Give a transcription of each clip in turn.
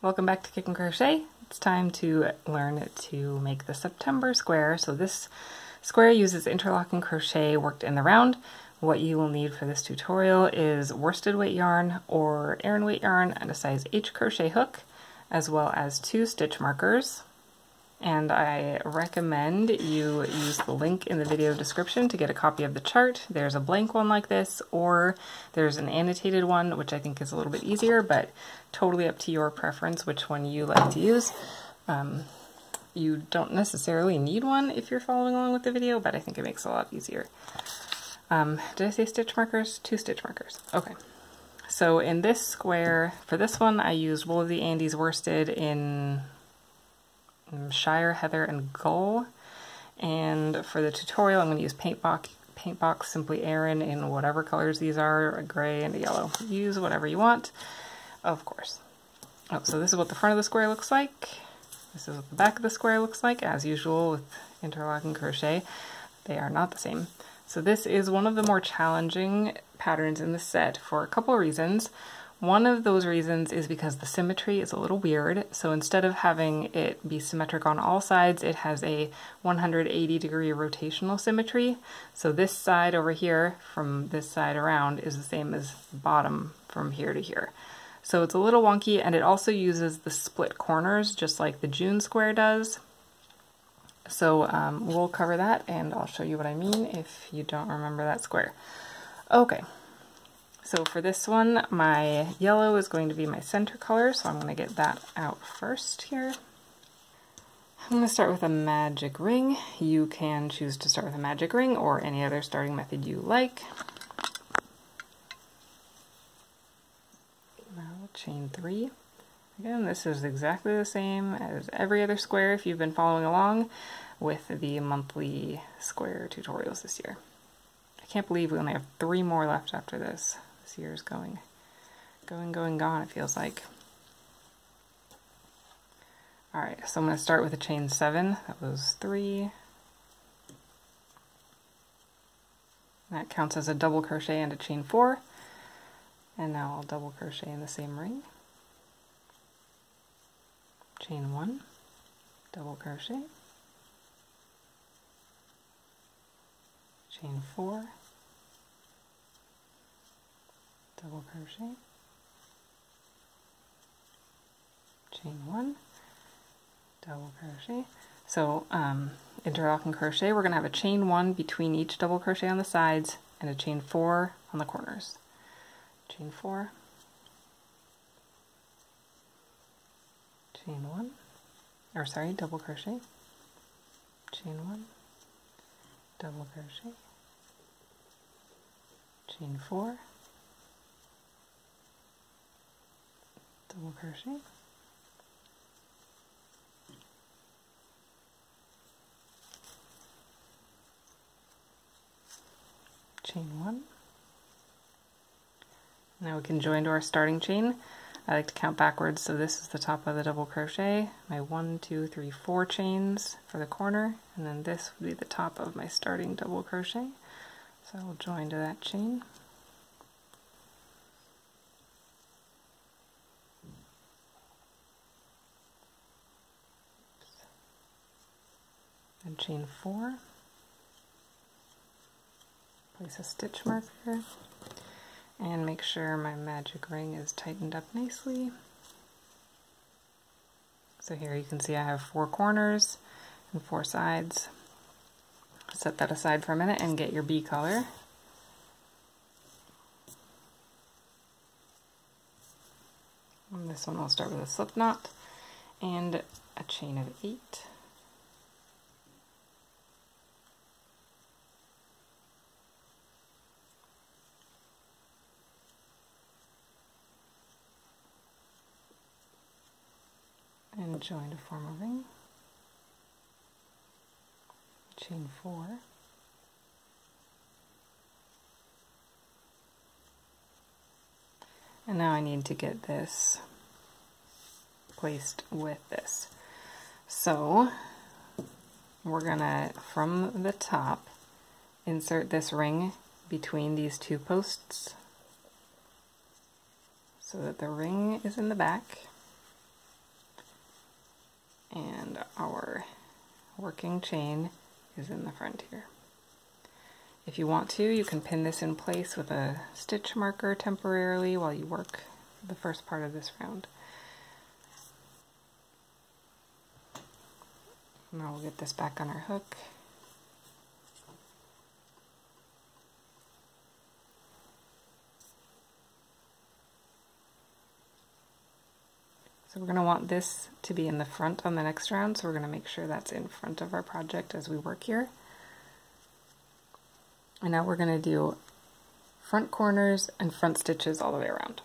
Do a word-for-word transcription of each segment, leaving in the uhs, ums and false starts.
Welcome back to Kickin' Crochet. It's time to learn to make the September square. So this square uses interlocking crochet worked in the round. What you will need for this tutorial is worsted weight yarn or Aran weight yarn and a size H crochet hook, as well as two stitch markers. And I recommend you use the link in the video description to get a copy of the chart. There's a blank one like this, or there's an annotated one, which I think is a little bit easier, but totally up to your preference which one you like to use. Um, you don't necessarily need one if you're following along with the video, but I think it makes it a lot easier. Um, did I say stitch markers? Two stitch markers. Okay. So in this square, for this one, I used Wool of the Andes worsted in Shire, Heather, and Gull. And for the tutorial, I'm going to use Paintbox, Paintbox Simply Aran in whatever colors these are, a gray and a yellow. Use whatever you want, of course. Oh, so this is what the front of the square looks like. This is what the back of the square looks like, as usual with interlocking crochet. They are not the same. So this is one of the more challenging patterns in the set for a couple reasons. One of those reasons is because the symmetry is a little weird. So instead of having it be symmetric on all sides, it has a one hundred eighty degree rotational symmetry. So this side over here from this side around is the same as the bottom from here to here. So it's a little wonky, and it also uses the split corners just like the June square does. So um, we'll cover that, and I'll show you what I mean if you don't remember that square. Okay, so for this one, my yellow is going to be my center color, so I'm going to get that out first here. I'm going to start with a magic ring. You can choose to start with a magic ring or any other starting method you like. Now chain three. Again, this is exactly the same as every other square if you've been following along with the monthly square tutorials this year. I can't believe we only have three more left after this. This year is going, going, going, gone, it feels like. Alright, so I'm going to start with a chain seven. That was three. That counts as a double crochet and a chain four. And now I'll double crochet in the same ring. Chain one, double crochet, chain four, double crochet, chain one, double crochet. So um, interlocking crochet, we're going to have a chain one between each double crochet on the sides and a chain four on the corners. Chain four. Chain one, or sorry, double crochet, chain one, double crochet, chain four, double crochet, chain one. Now we can join to our starting chain. I like to count backwards, so this is the top of the double crochet, my one, two, three, four chains for the corner, and then this would be the top of my starting double crochet. So I will join to that chain. And chain four, place a stitch marker, and make sure my magic ring is tightened up nicely. So here you can see I have four corners and four sides. Set that aside for a minute and get your bee color. And this one I'll start with a slip knot and a chain of eight. And join to form a ring, chain four, and now I need to get this placed with this. So we're gonna, from the top, insert this ring between these two posts so that the ring is in the back. and our working chain is in the front here. If you want to, you can pin this in place with a stitch marker temporarily while you work the first part of this round. Now we'll get this back on our hook. So we're going to want this to be in the front on the next round, so we're going to make sure that's in front of our project as we work here. And now we're going to do front corners and front stitches all the way around.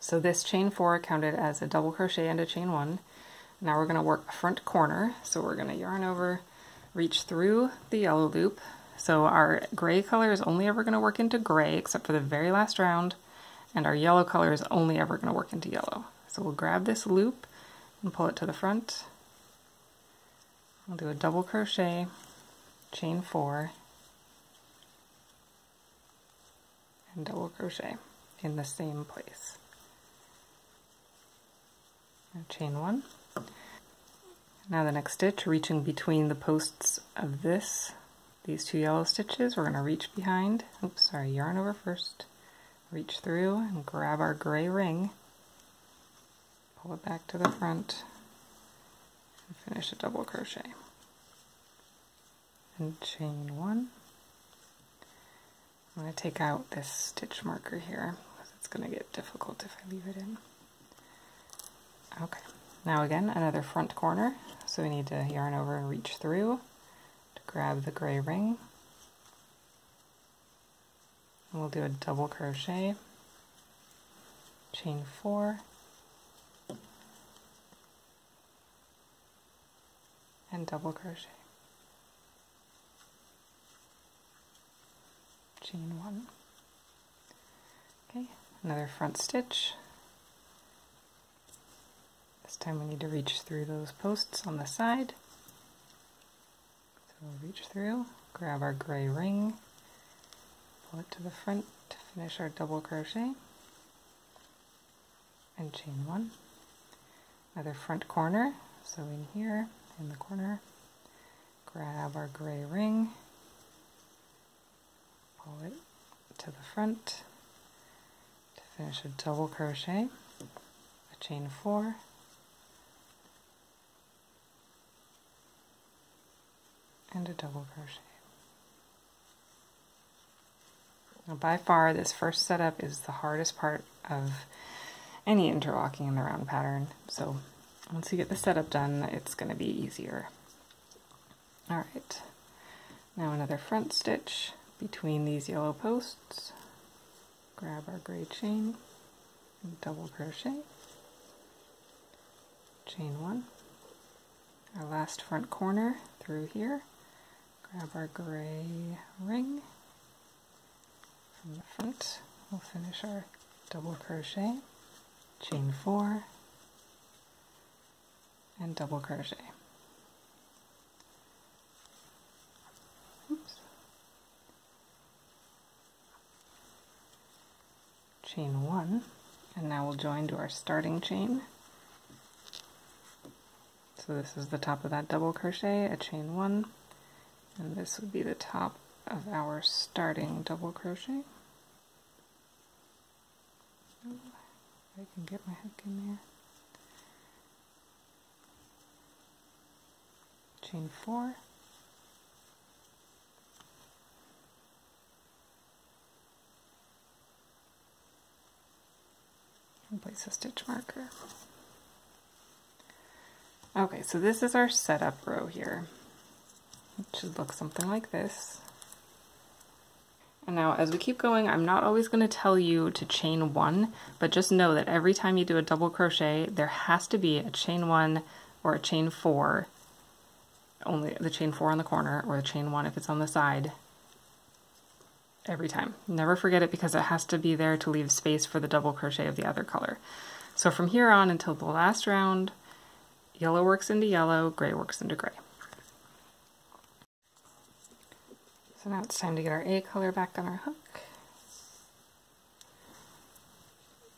So this chain four counted as a double crochet and a chain one. Now we're going to work a front corner, so we're going to yarn over, reach through the yellow loop. So our gray color is only ever going to work into gray except for the very last round, and our yellow color is only ever going to work into yellow. So we'll grab this loop and pull it to the front. We'll do a double crochet, chain four, and double crochet in the same place. And chain one. Now the next stitch, reaching between the posts of this, these two yellow stitches, we're going to reach behind, oops, sorry, yarn over first, reach through and grab our gray ring. Pull it back to the front and finish a double crochet. And chain one. I'm going to take out this stitch marker here because it's going to get difficult if I leave it in. Okay, now again, another front corner. So we need to yarn over and reach through to grab the gray ring. And we'll do a double crochet, chain four, and double crochet, chain one. Okay, another front stitch. This time we need to reach through those posts on the side. So we'll reach through, grab our gray ring, pull it to the front to finish our double crochet, and chain one. Another front corner, so in here, in the corner, grab our gray ring, pull it to the front to finish a double crochet, a chain four, and a double crochet. Now by far this first setup is the hardest part of any interlocking in the round pattern, so once you get the setup done, it's going to be easier. Alright, now another front stitch between these yellow posts, grab our gray chain, and double crochet, chain one, our last front corner through here, grab our gray ring from the front, we'll finish our double crochet, chain four, and double crochet. Oops. Chain one, and now we'll join to our starting chain. So this is the top of that double crochet, a chain one, and this would be the top of our starting double crochet. Oh, I can get my hook in there. Chain four, and place a stitch marker. Okay, so this is our setup row here. It should look something like this. And now as we keep going, I'm not always going to tell you to chain one, but just know that every time you do a double crochet, there has to be a chain one or a chain four, only the chain four on the corner or the chain one if it's on the side, every time. Never forget it because it has to be there to leave space for the double crochet of the other color. So from here on until the last round, yellow works into yellow, gray works into gray. So now it's time to get our A color back on our hook.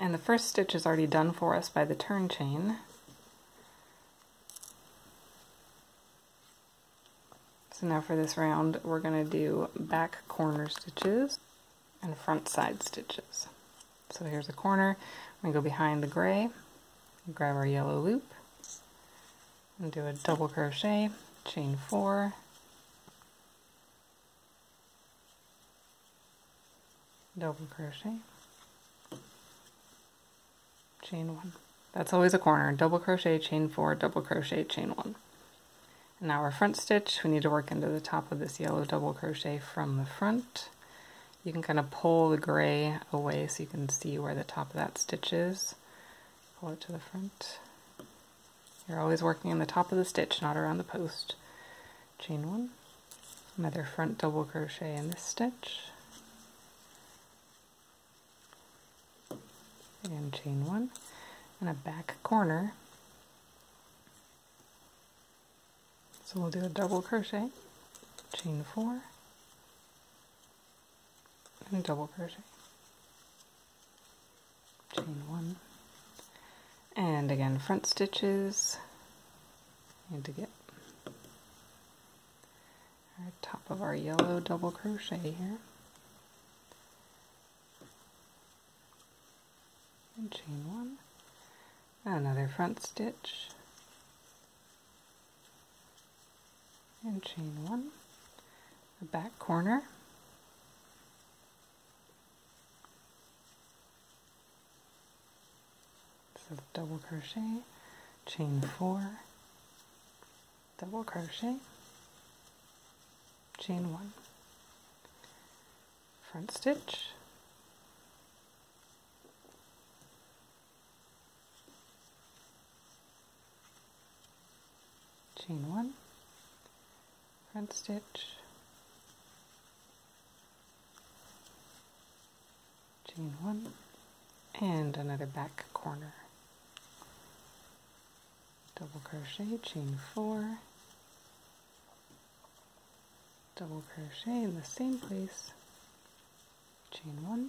And the first stitch is already done for us by the turn chain. So now for this round, we're going to do back corner stitches and front side stitches. So here's a corner. I'm going to go behind the gray, grab our yellow loop, and do a double crochet, chain four, double crochet, chain one. That's always a corner. Double crochet, chain four, double crochet, chain one. And now our front stitch, we need to work into the top of this yellow double crochet from the front. You can kind of pull the gray away so you can see where the top of that stitch is. Pull it to the front. You're always working in the top of the stitch, not around the post. Chain one, another front double crochet in this stitch, and chain one, and a back corner. So we'll do a double crochet, chain four, and double crochet, chain one, and again front stitches, and to get our top of our yellow double crochet here, and chain one, another front stitch, and chain one, the back corner, so double crochet, chain four, double crochet, chain one, front stitch, chain one, front stitch, chain one, and another back corner. Double crochet, chain four, double crochet in the same place, chain one.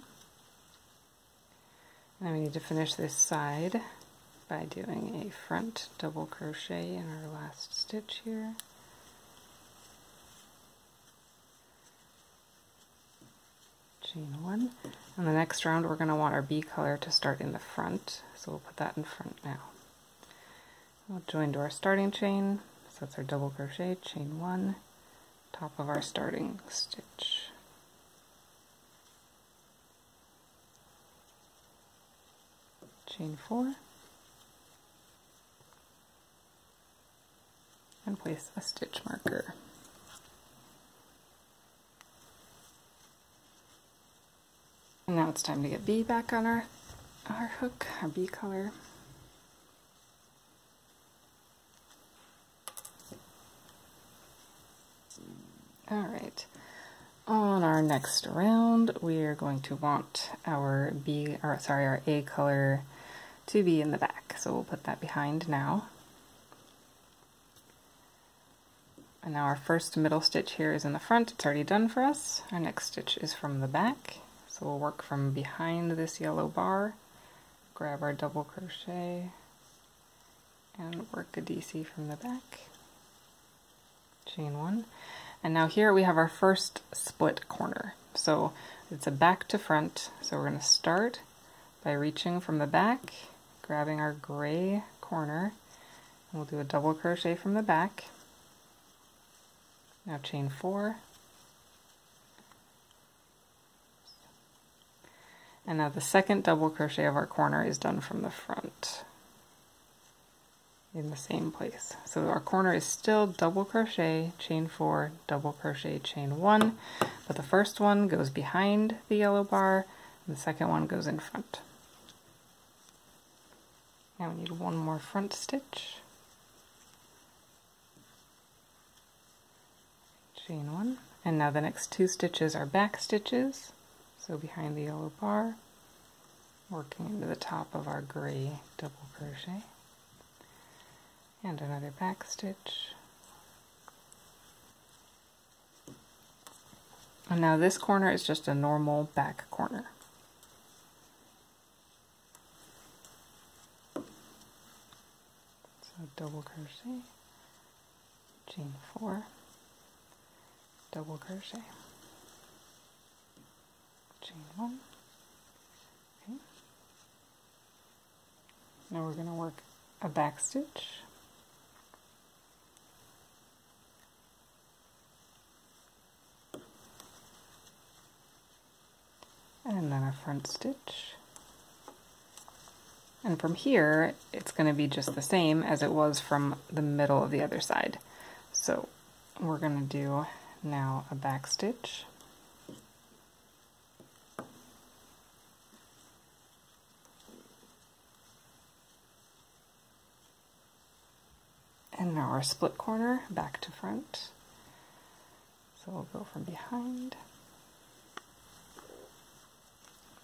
Now we need to finish this side by doing a front double crochet in our last stitch here. Chain one. And the next round we're going to want our bee color to start in the front, so we'll put that in front now. We'll join to our starting chain, so that's our double crochet, chain one, top of our starting stitch. Chain four, and place a stitch marker. And now it's time to get bee back on our, our hook, our bee color. Alright, on our next round we are going to want our B, or sorry, our A color to be in the back, so we'll put that behind now. And now our first middle stitch here is in the front, it's already done for us. Our next stitch is from the back, so we'll work from behind this yellow bar, grab our double crochet, and work a D C from the back, chain one. And now here we have our first split corner. So it's a back to front, so we're going to start by reaching from the back, grabbing our gray corner, and we'll do a double crochet from the back. Now chain four. And now the second double crochet of our corner is done from the front in the same place. So our corner is still double crochet, chain four, double crochet, chain one, but the first one goes behind the yellow bar, and the second one goes in front. Now we need one more front stitch. Chain one, and now the next two stitches are back stitches, so behind the yellow bar, working into the top of our gray double crochet. And another back stitch. And now this corner is just a normal back corner. So double crochet, chain four, double crochet, chain one. Okay. Now we're going to work a back stitch. And then a front stitch. And from here, it's going to be just the same as it was from the middle of the other side. So we're going to do now a back stitch. And now our split corner back to front. So we'll go from behind,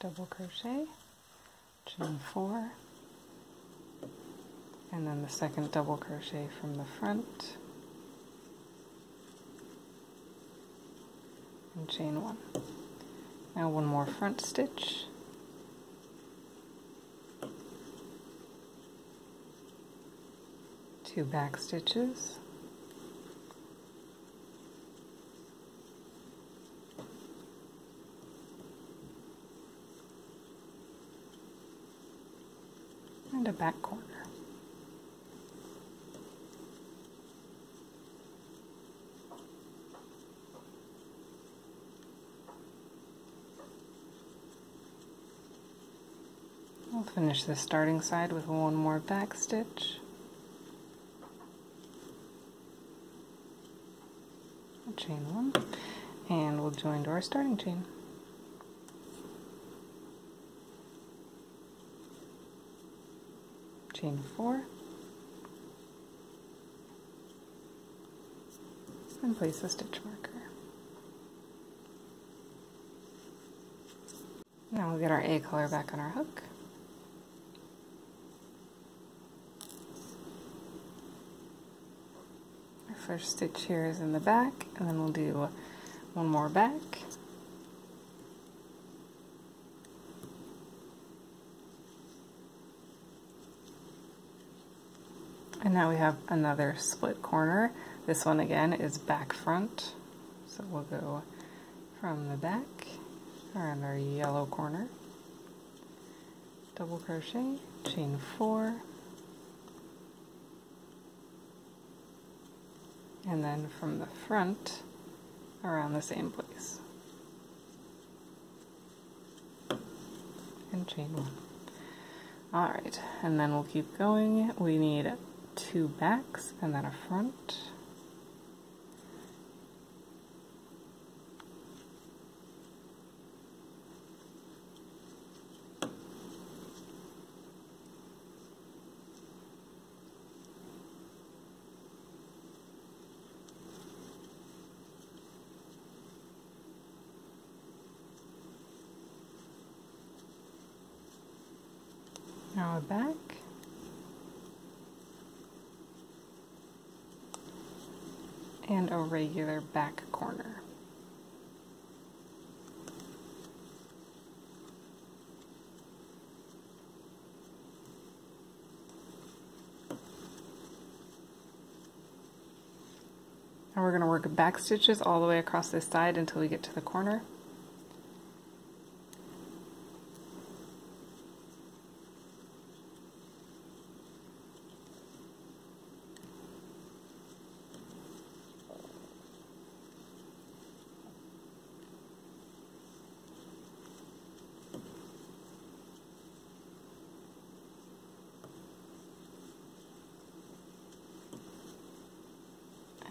double crochet, chain four, and then the second double crochet from the front, and chain one. Now one more front stitch, two back stitches, and a back corner. We'll finish the starting side with one more back stitch, chain one, and we'll join to our starting chain. Chain four, and place the stitch marker. Now we'll get our A color back on our hook. Our first stitch here is in the back, and then we'll do one more back. And now we have another split corner. This one again is back front. So we'll go from the back around our yellow corner. Double crochet, chain four, and then from the front around the same place. And chain one. All right, and then we'll keep going. We need two backs and then a front. Now a back. And a regular back corner. And we're going to work back stitches all the way across this side until we get to the corner.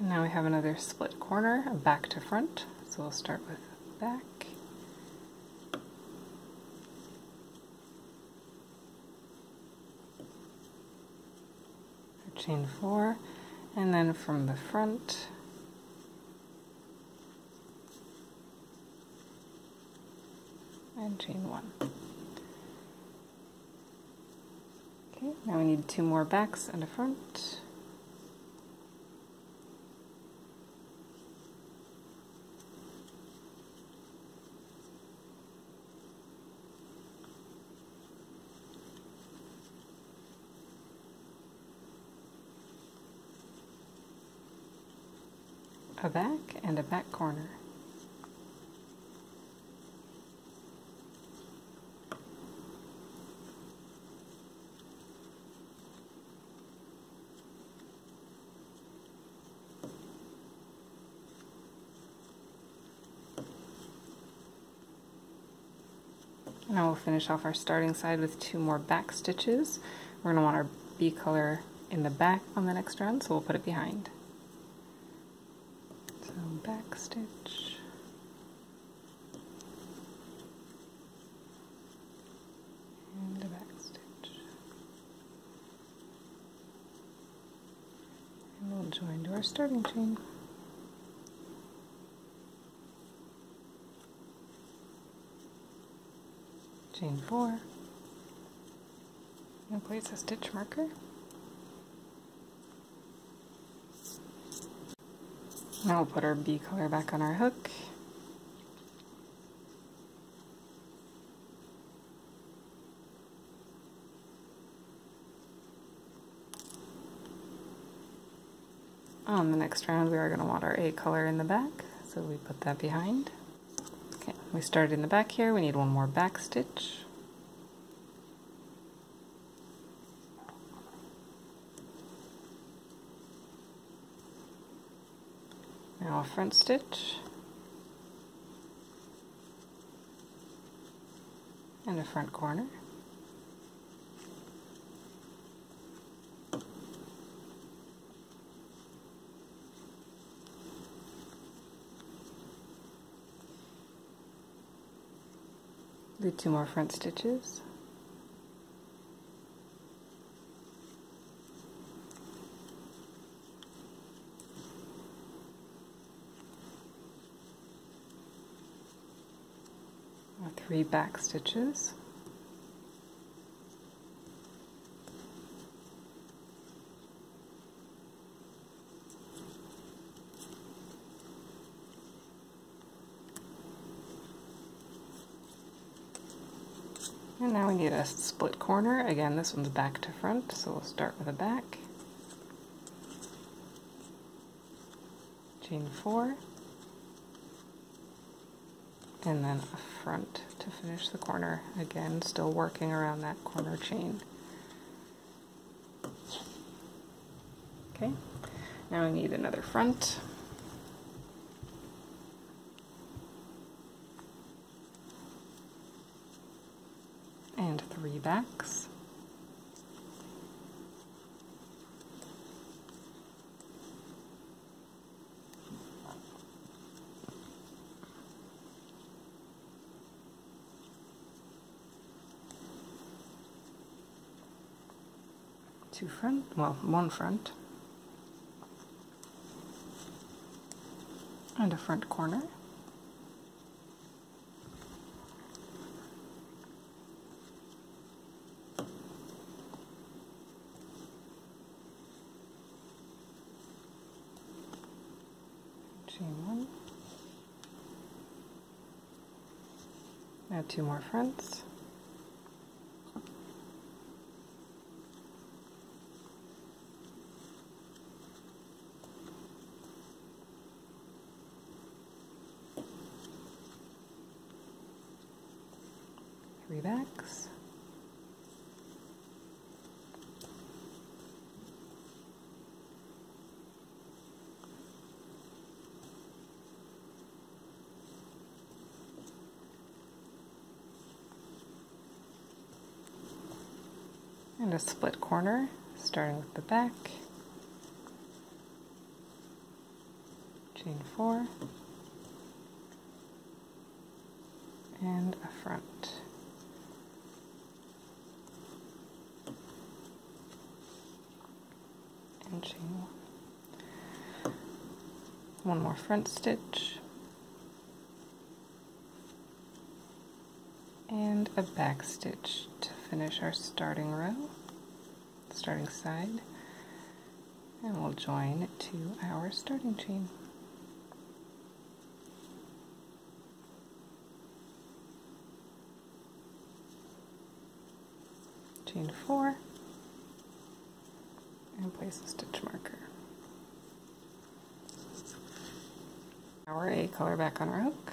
Now we have another split corner, back to front, so we'll start with back. Chain four, and then from the front, and chain one. Okay, now we need two more backs and a front. a back and a back corner. Now we'll finish off our starting side with two more back stitches. We're going to want our B color in the back on the next round, so we'll put it behind. So back stitch. And a back stitch. And we'll join to our starting chain. Chain four, and place a stitch marker. Now we'll put our B color back on our hook. On the next round we are going to want our A color in the back, so we put that behind. We started in the back here, we need one more back stitch. Now a front stitch. And a front corner. Do two more front stitches. Or three back stitches. And now we need a split corner. Again, this one's back to front, so we'll start with a back. Chain four. And then a front to finish the corner. Again, still working around that corner chain. Okay, now we need another front. Three backs. Two front, well, one front. And a front corner. Now two more fronts. Three backs. And a split corner, starting with the back, chain four, and a front. And chain one. One more front stitch. And a back stitch to finish our starting row, starting side, and we'll join to our starting chain. Chain four, and place a stitch marker. Now we're a color back on our hook.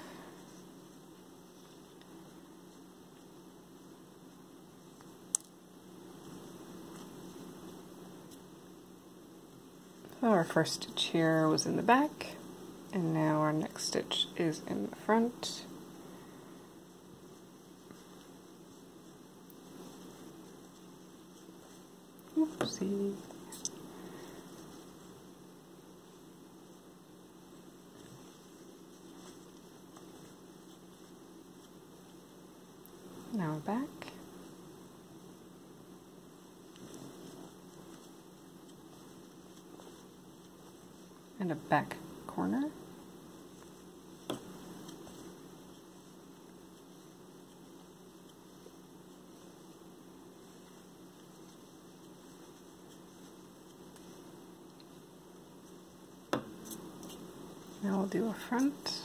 So our first stitch here was in the back, and now our next stitch is in the front. Oopsie. Now we're back. And a back corner. Now we'll do a front.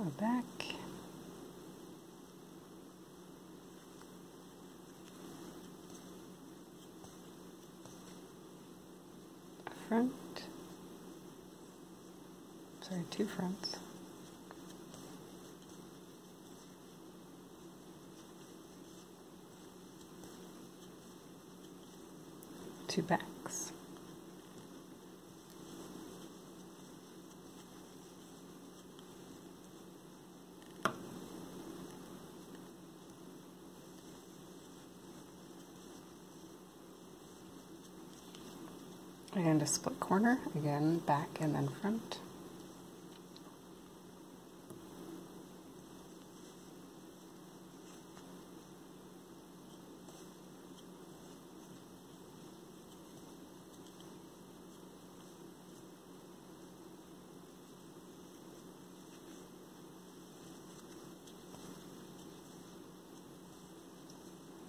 A back. Front, sorry, two fronts, two backs. And a split corner, again, back and then front.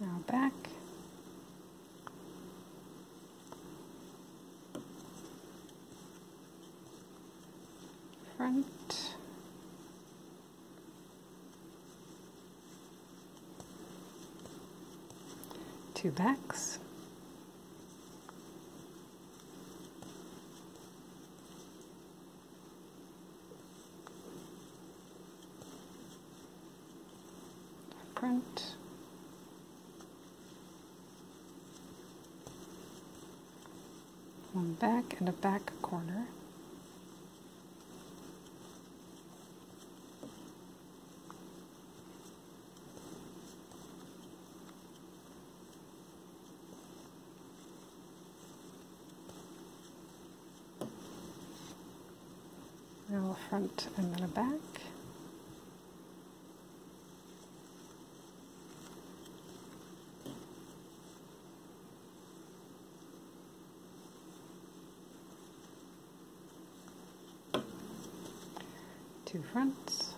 Now back. Front, two backs, front, one back and a back corner. Front and then a back. Two fronts.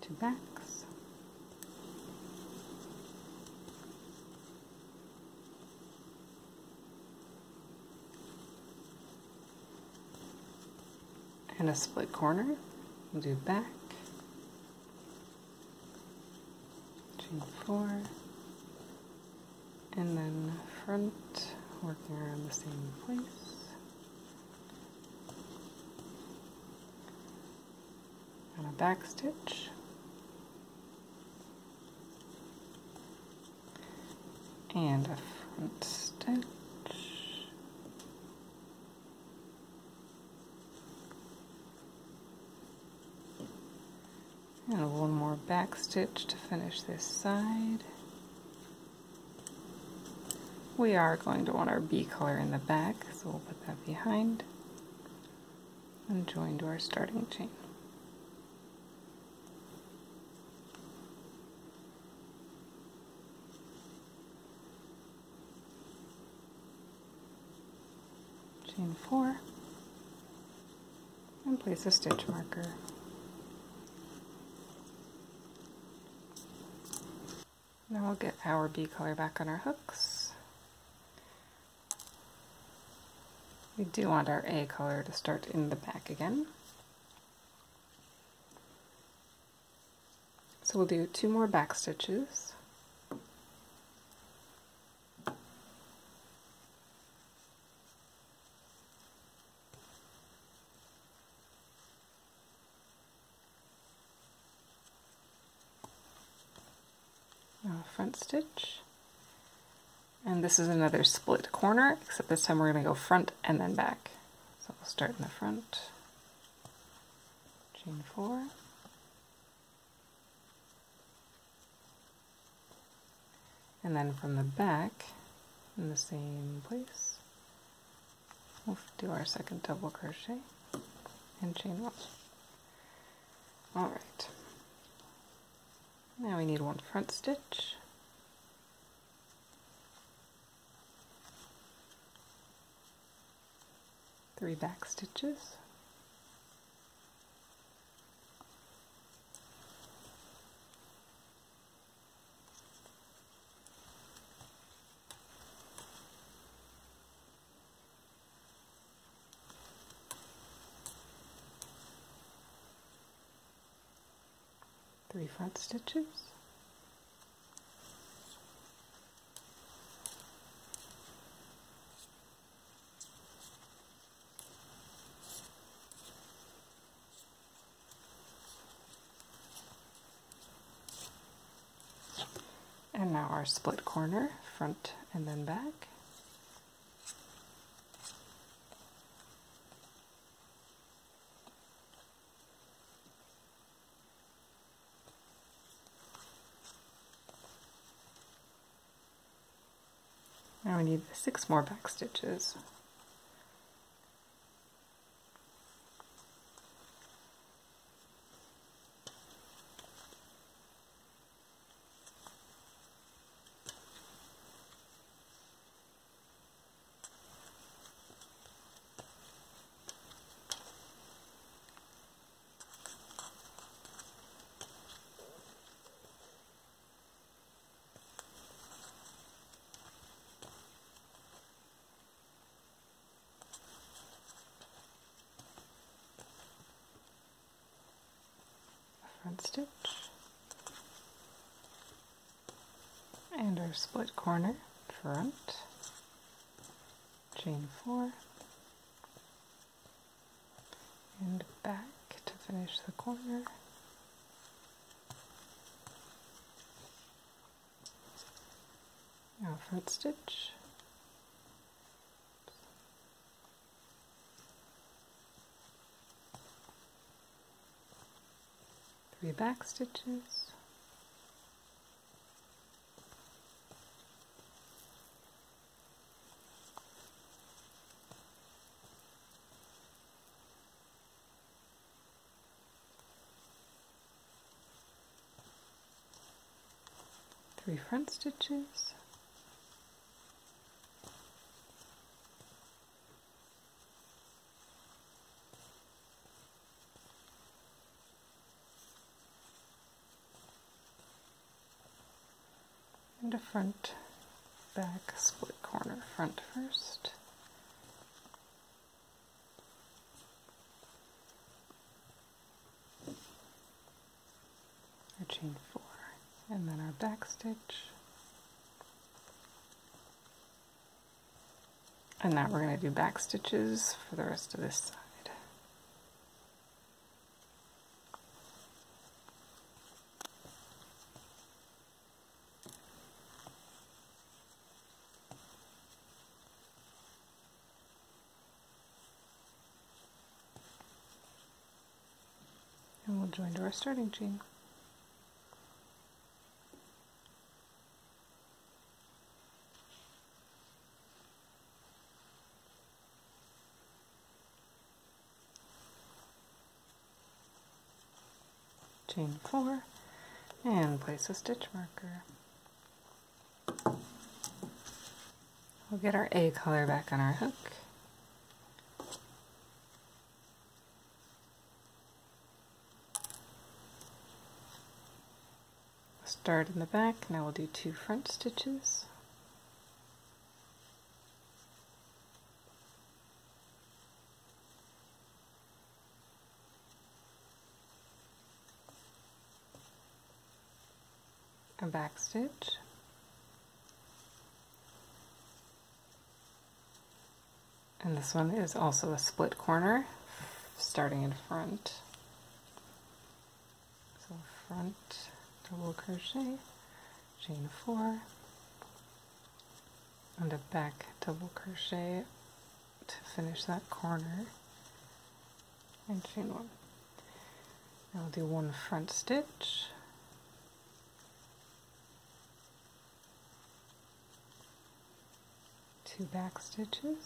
Two backs. And a split corner, we'll do back, chain four, and then front, working around the same place. And a back stitch, and a front stitch. And one more back stitch to finish this side. We are going to want our B color in the back, so we'll put that behind and join to our starting chain. Chain four, and place a stitch marker. Now we'll get our B color back on our hooks. We do want our A color to start in the back again. So we'll do two more back stitches. Now a front stitch. And this is another split corner, except this time we're going to go front and then back. So we'll start in the front, chain four, and then from the back, in the same place, we'll do our second double crochet and chain one. All right. Now we need one front stitch. Three back stitches, three front stitches, and now our split corner, front and then back. Now we need six more back stitches. Stitch and our split corner, front, chain four, and back to finish the corner. Now front stitch, three back stitches, three front stitches, a front, back, split corner, front first, our chain four, and then our back stitch, and now we're going to do back stitches for the rest of this side. Join to our starting chain. Chain four, and place a stitch marker. We'll get our A color back on our hook. Start in the back, now we'll do two front stitches, a back stitch, and this one is also a split corner starting in front. So front double crochet, chain four, and a back double crochet to finish that corner, and chain one. Now we'll do one front stitch, two back stitches,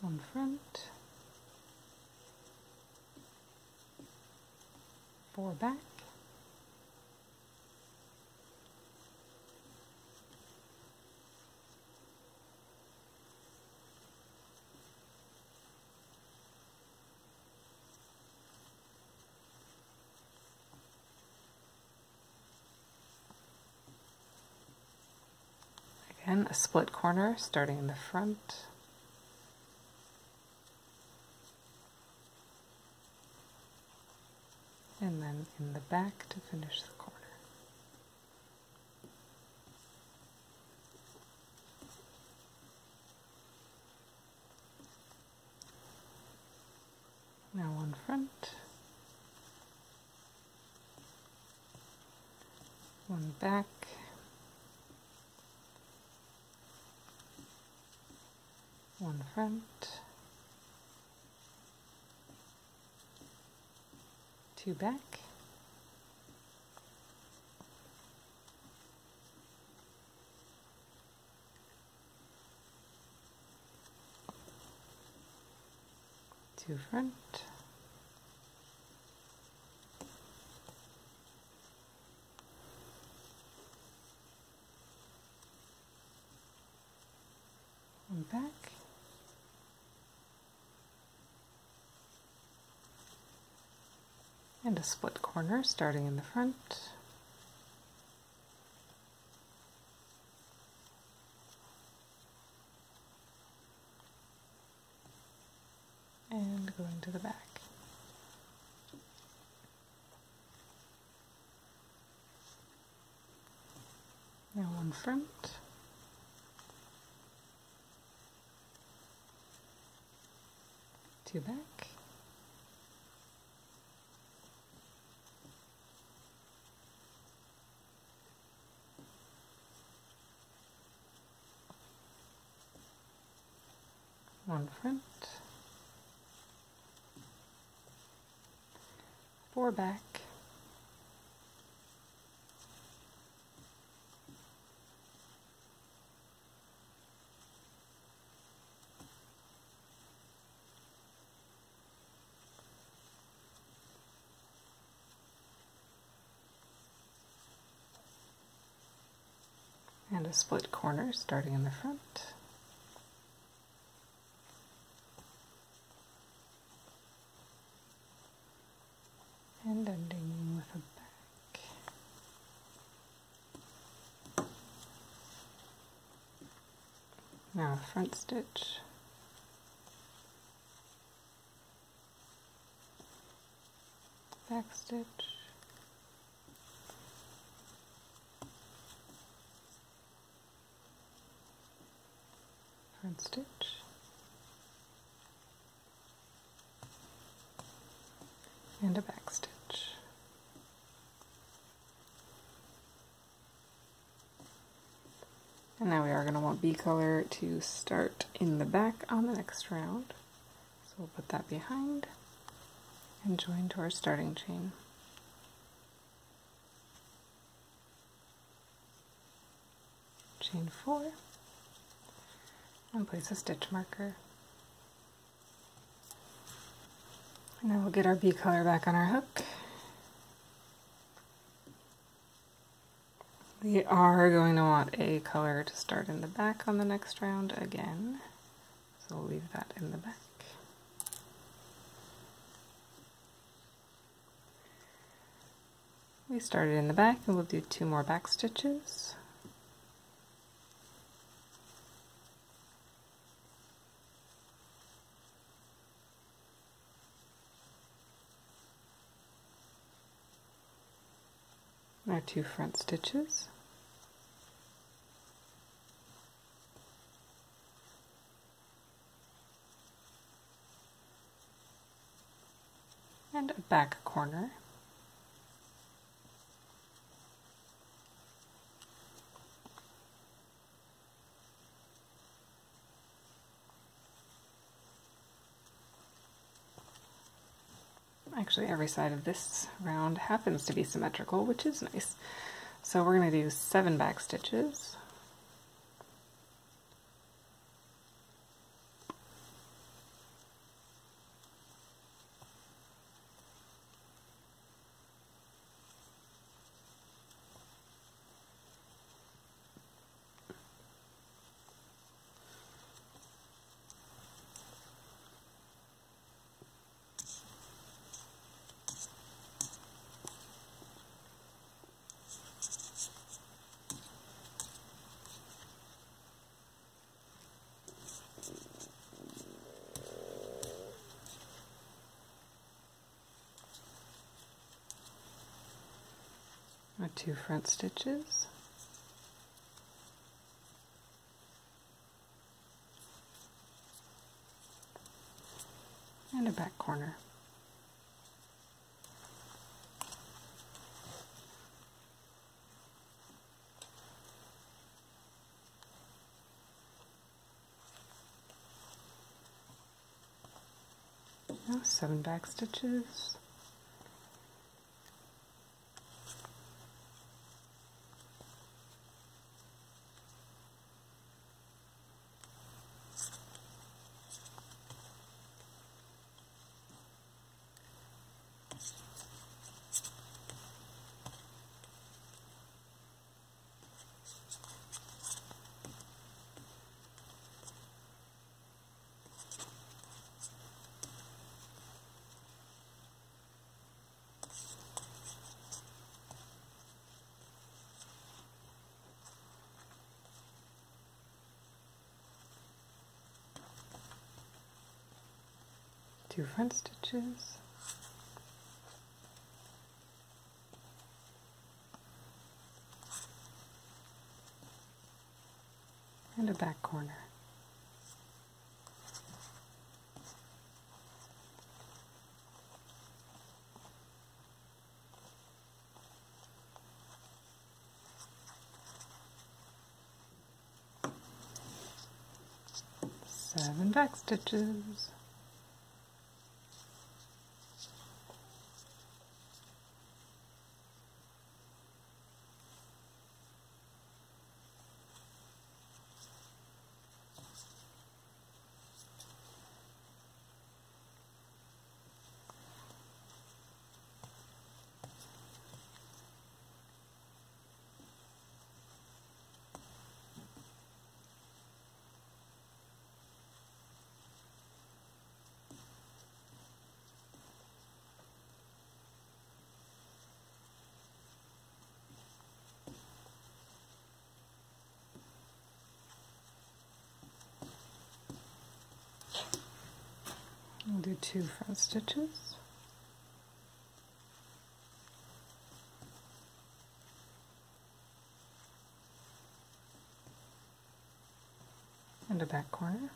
one front, four back, again a split corner starting in the front, and then in the back to finish the corner. Now one front, one back, one front, two back, two front, one back, and a split corner starting in the front, and going to the back. Now one front, two back, one front, four back, and a split corner starting in the front, and ending with a back. Now front stitch, back stitch, front stitch, and a back stitch. And now we are going to want B color to start in the back on the next round. So we'll put that behind and join to our starting chain. Chain four, and place a stitch marker. And then we'll get our B color back on our hook. We are going to want a color to start in the back on the next round again, so we'll leave that in the back. We started in the back, and we'll do two more back stitches, our two front stitches. And a back corner. Actually, every side of this round happens to be symmetrical, which is nice. So we're going to do seven back stitches. Two front stitches, and a back corner. Now seven back stitches. Two front stitches, and a back corner. Seven back stitches. We'll do two front stitches and a back corner.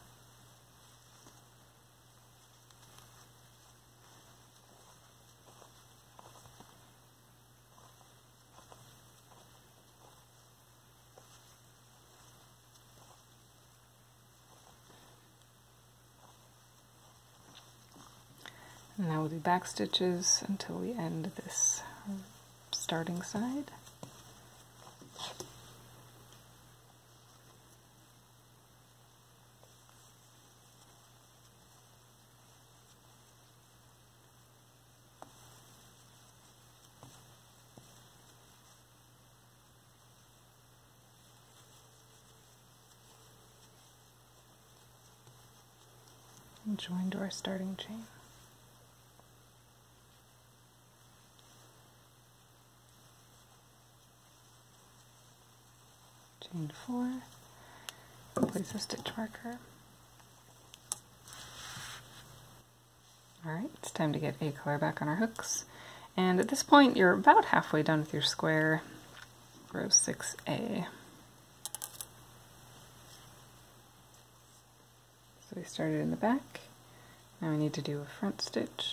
And now we'll do back stitches until we end this starting side. And join to our starting chain. Chain four, place a stitch marker. Alright, it's time to get a color back on our hooks And at this point, you're about halfway done with your square, row six A. So we started in the back. Now we need to do a front stitch.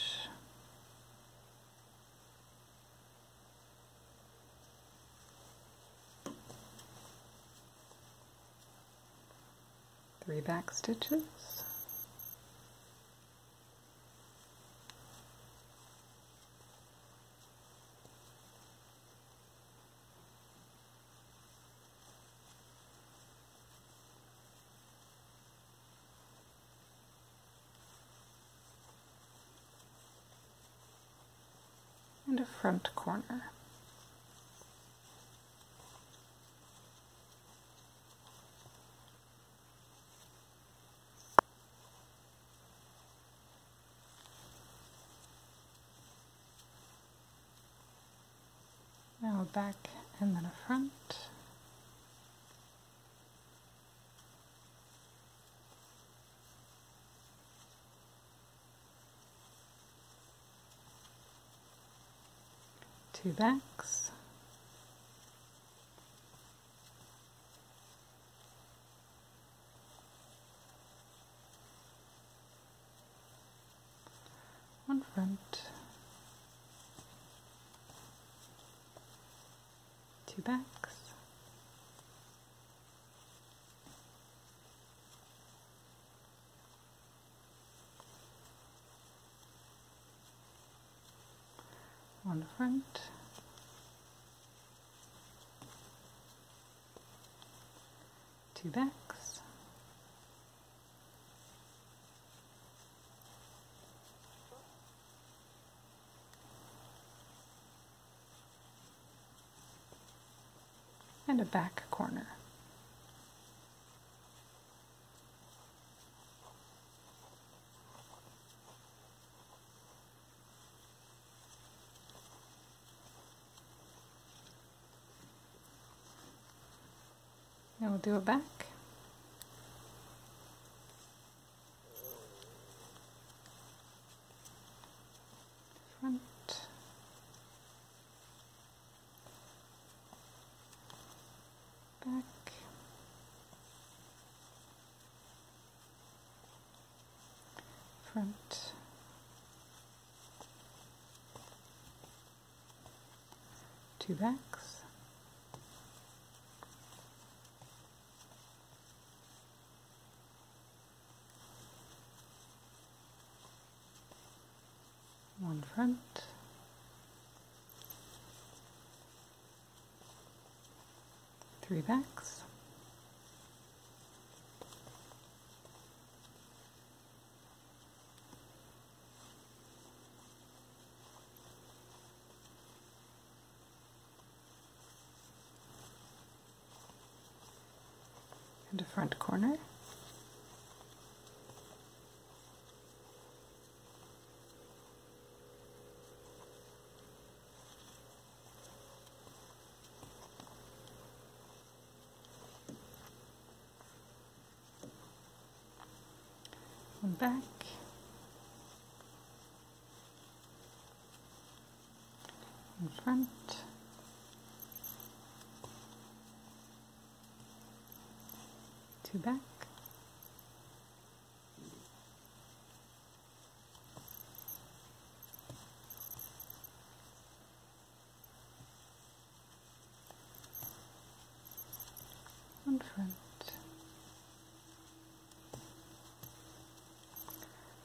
Three back stitches. And a front corner. Now a back and then a front. Two backs. One front. Two backs. One front. Two backs. And a back corner. Now we'll do a back. Front, two backs, one front, three backs. The front corner, one back, in front. Two back, one front,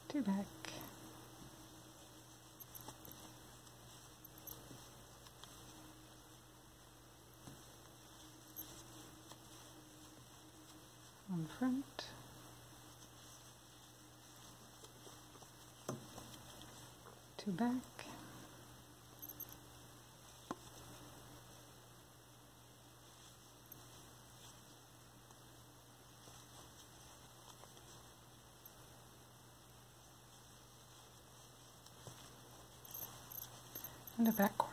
two back, front, two back, and a back corner.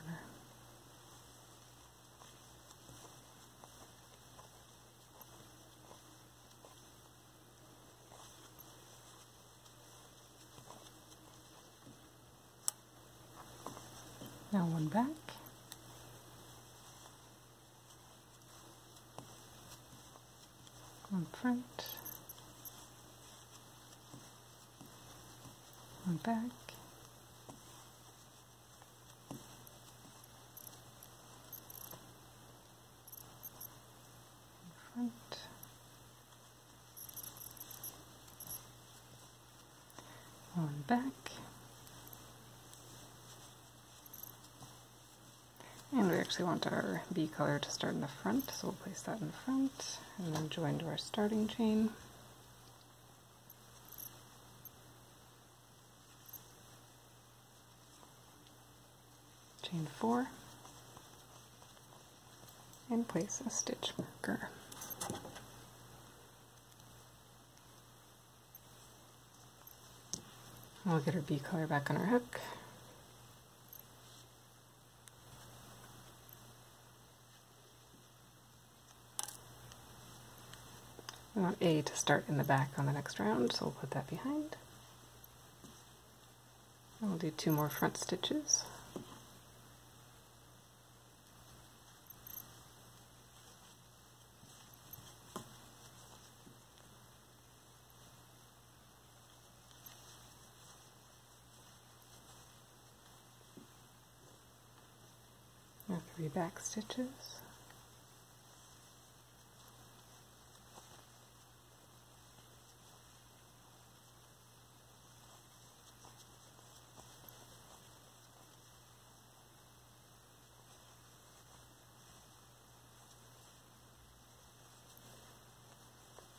now one back. One front, one back, front. One back, and we actually want our B color to start in the front, so we'll place that in front and then join to our starting chain. Chain four, and place a stitch marker. We'll get our B color back on our hook. We want A to start in the back on the next round, so we'll put that behind. And we'll do two more front stitches. Three back stitches,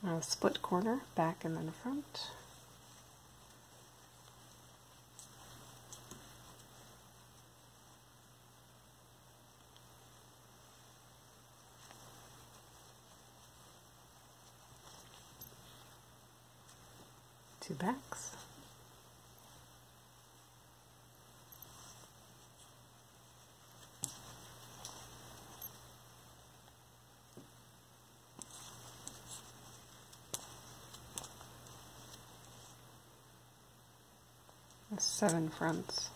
now split corner back and then the front. Two backs, seven fronts.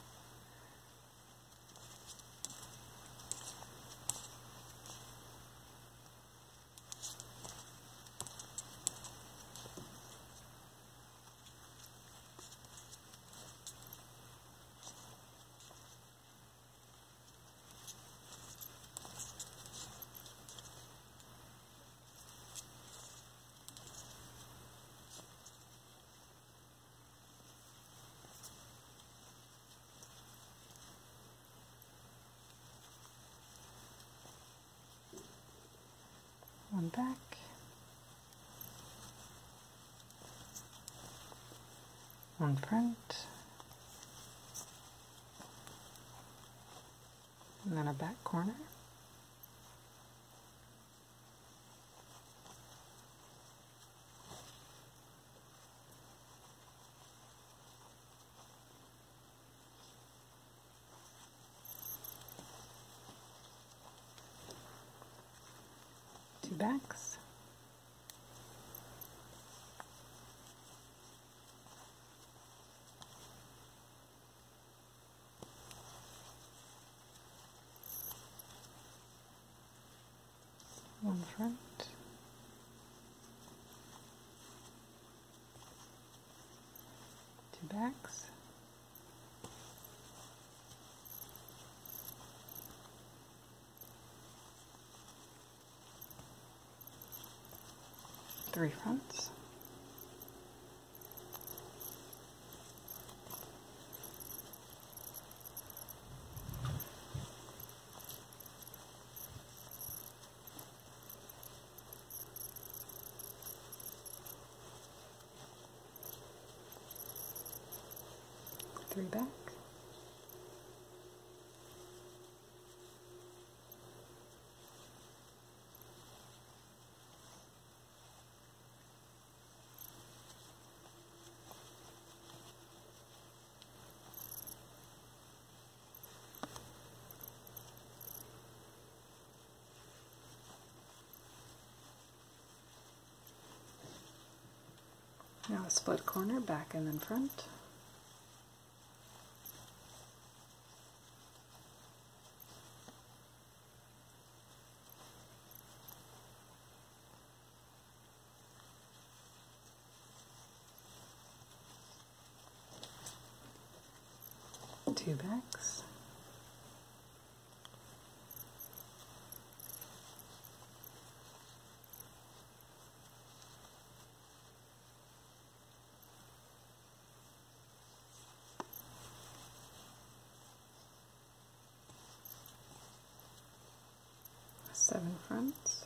One back, one front, and then a back corner. Backs, one front, two backs, three fronts, three back, now a split corner back and then front, the two backs. Seven fronts.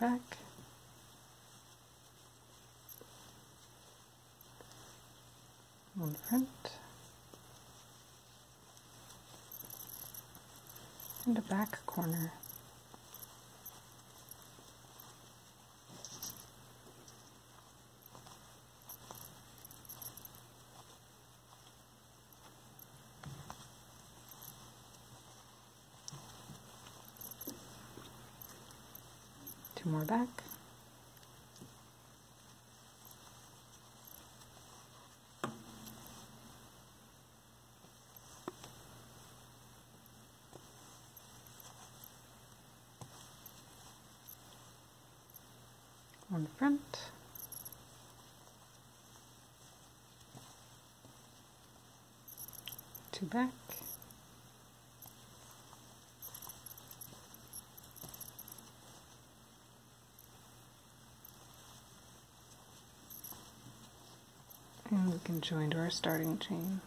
Back. One front. And a back corner. Two more back. One front. Two back. And we can join to our starting chain.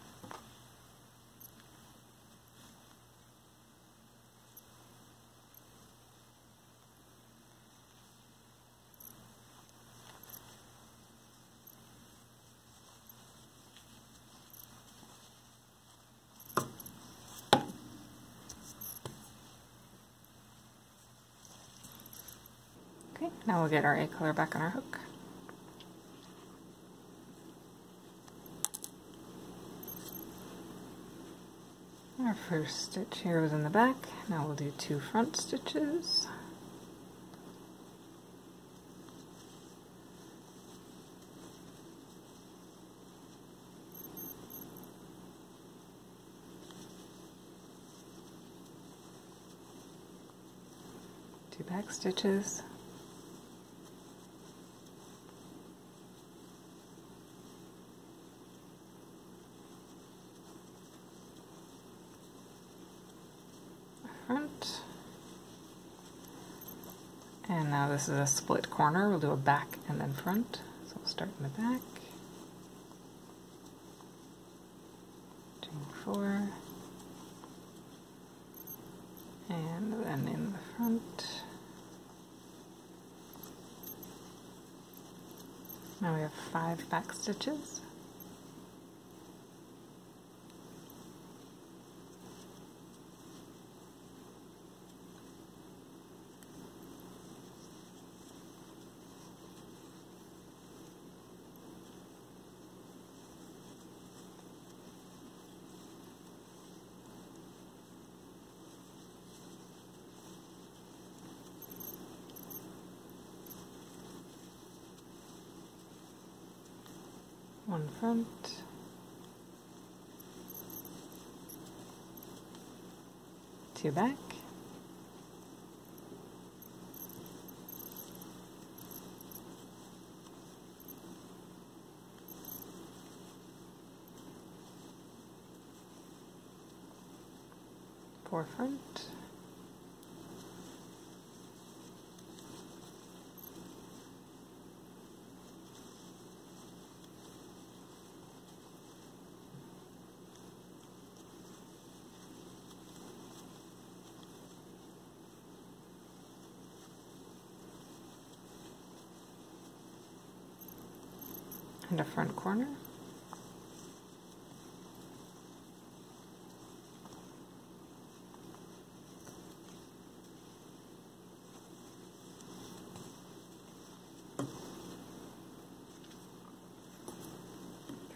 Okay, now we'll get our egg color back on our hook. Our first stitch here was in the back. Now we'll do two front stitches. Two back stitches. Front. And now this is a split corner. We'll do a back and then front. So we'll start in the back. Chain four. And then in the front. Now we have five back stitches. One front, two back, four front, and a front corner.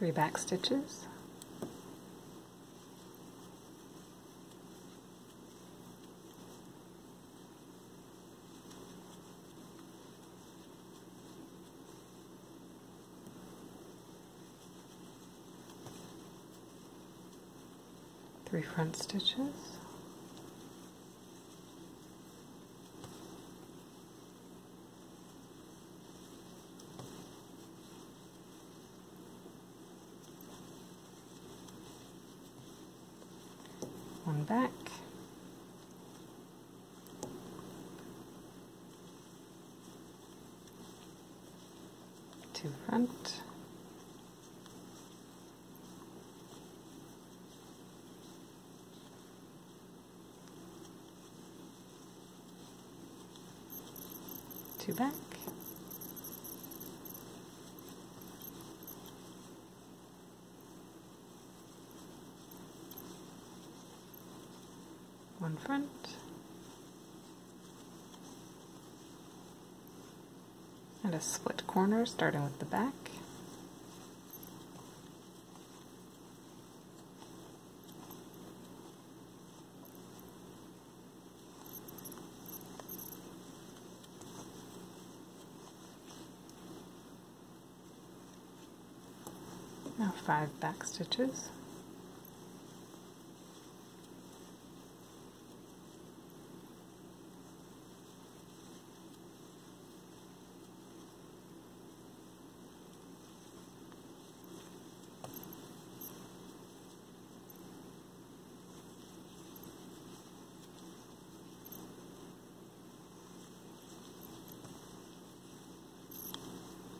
three back stitches, three front stitches, one back, two front, two back, one front, and a split corner starting with the back, now five back stitches,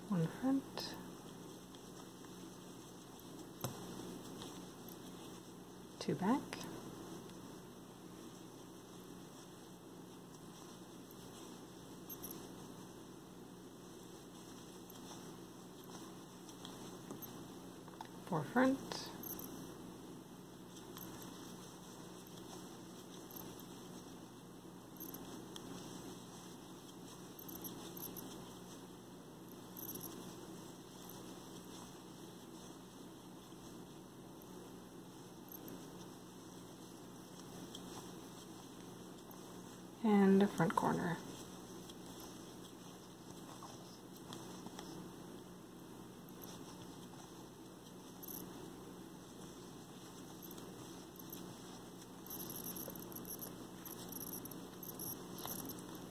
one front, two back, four front, and a front corner.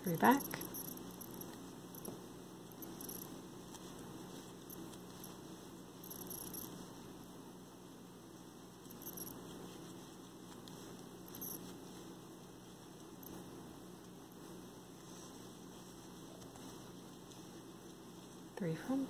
Three back, three front,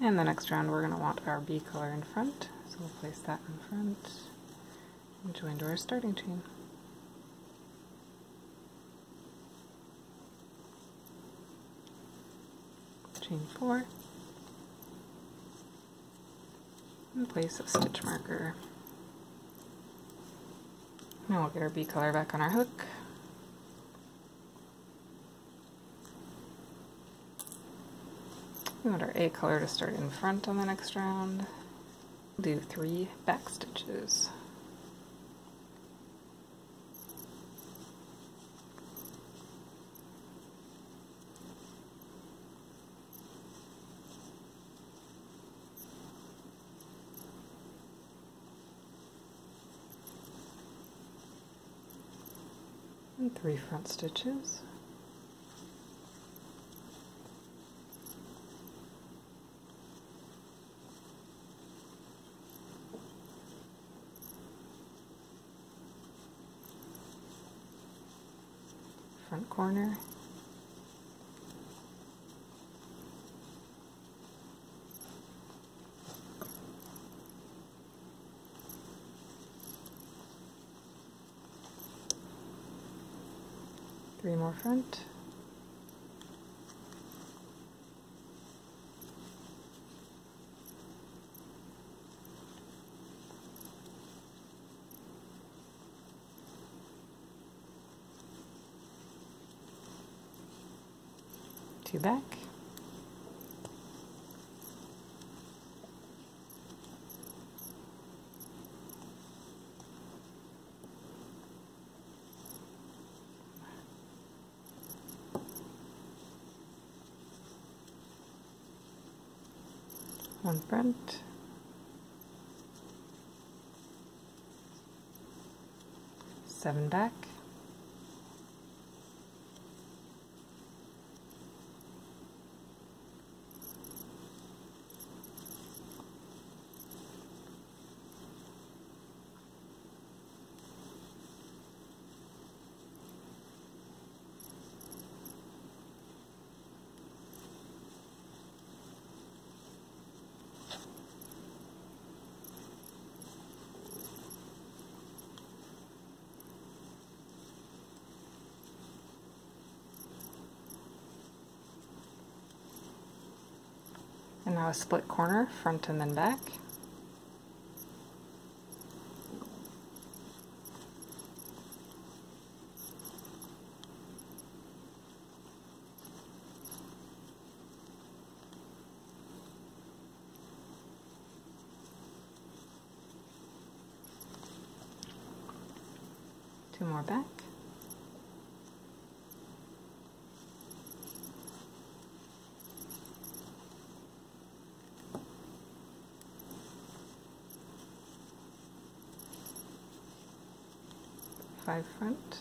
and the next round we're going to want our bee color in front, so we'll place that in front and join to our starting chain. Chain four, and place a stitch marker. Now we'll get our bee color back on our hook. We want our A color to start in front on the next round. We'll do three back stitches. Three front stitches, front corner, three more front, two back, one front, seven back, and now a split corner, front and then back. Two more back. Five front,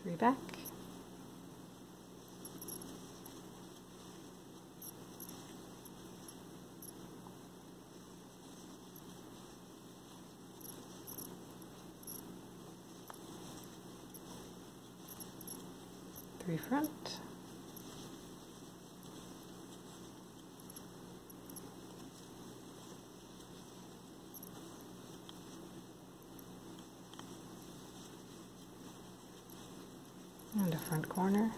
three back, three front, and a front corner,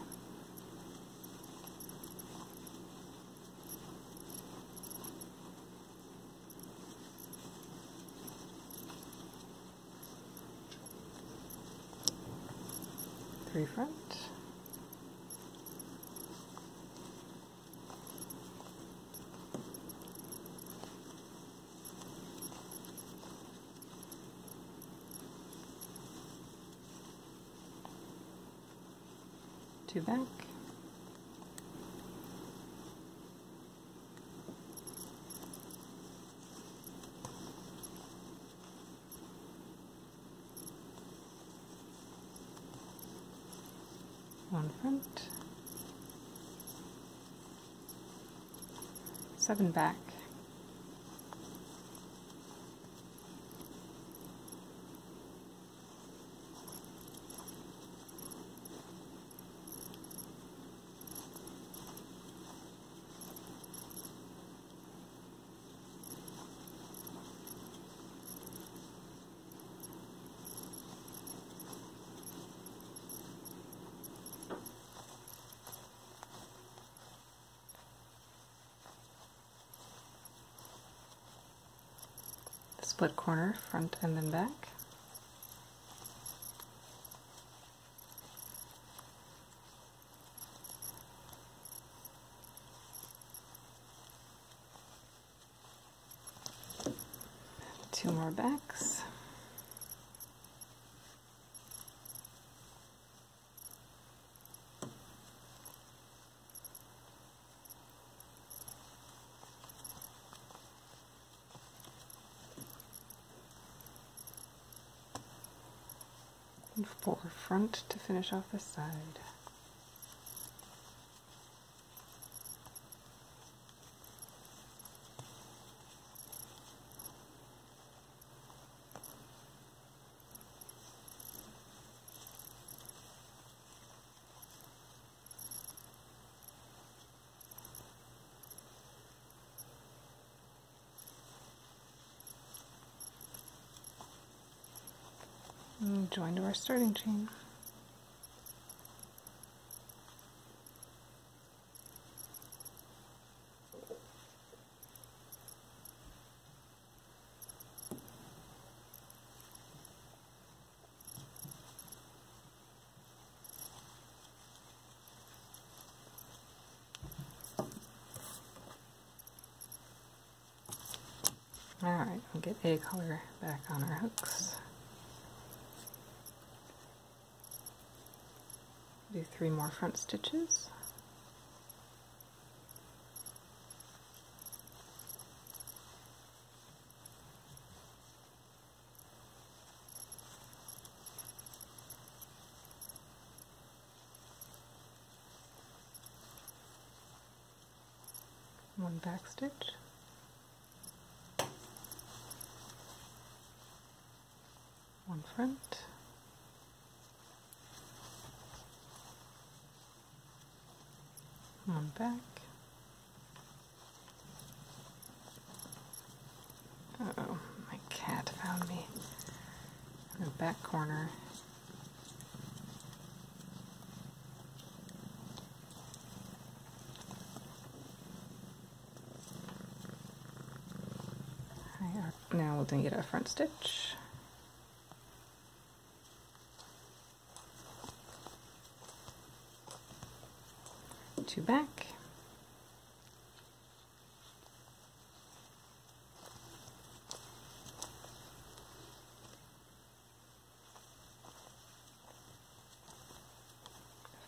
three front, two back, one front, seven back, split corner, front and then back, two more backs, and four front to finish off this side. and join to our starting chain. Alright, we'll get a color back on our hooks. Do three more front stitches. One back stitch. One front, one back. Uh oh, my cat found me in the back corner. Now we'll then get a front stitch. Two back,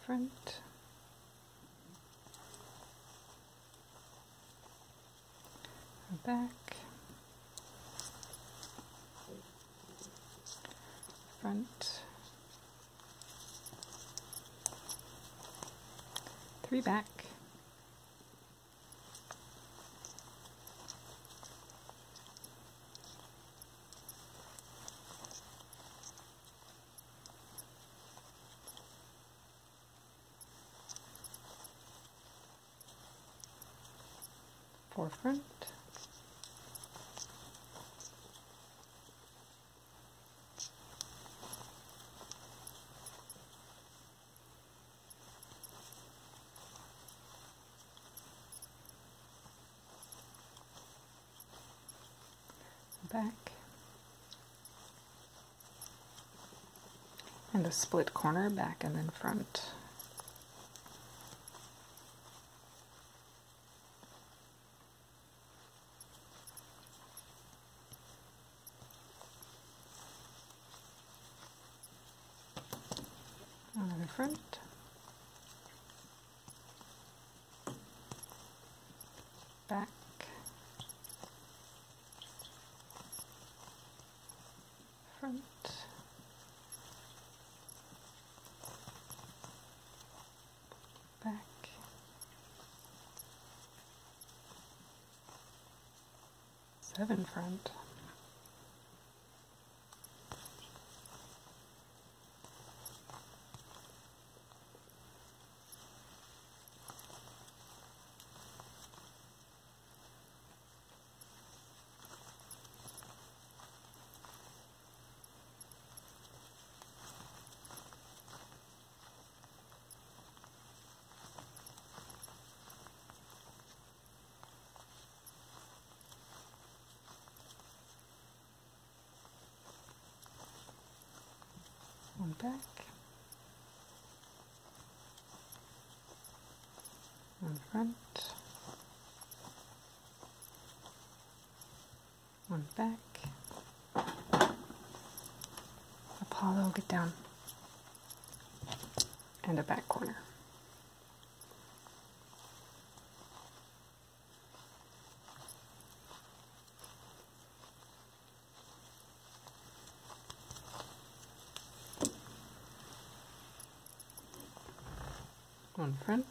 front, back, front, three back, four front, back, and a split corner, back and then front. Another front, back, front, back, seven front, one back, one front, one back. Apollo, get down. And a back corner. One front,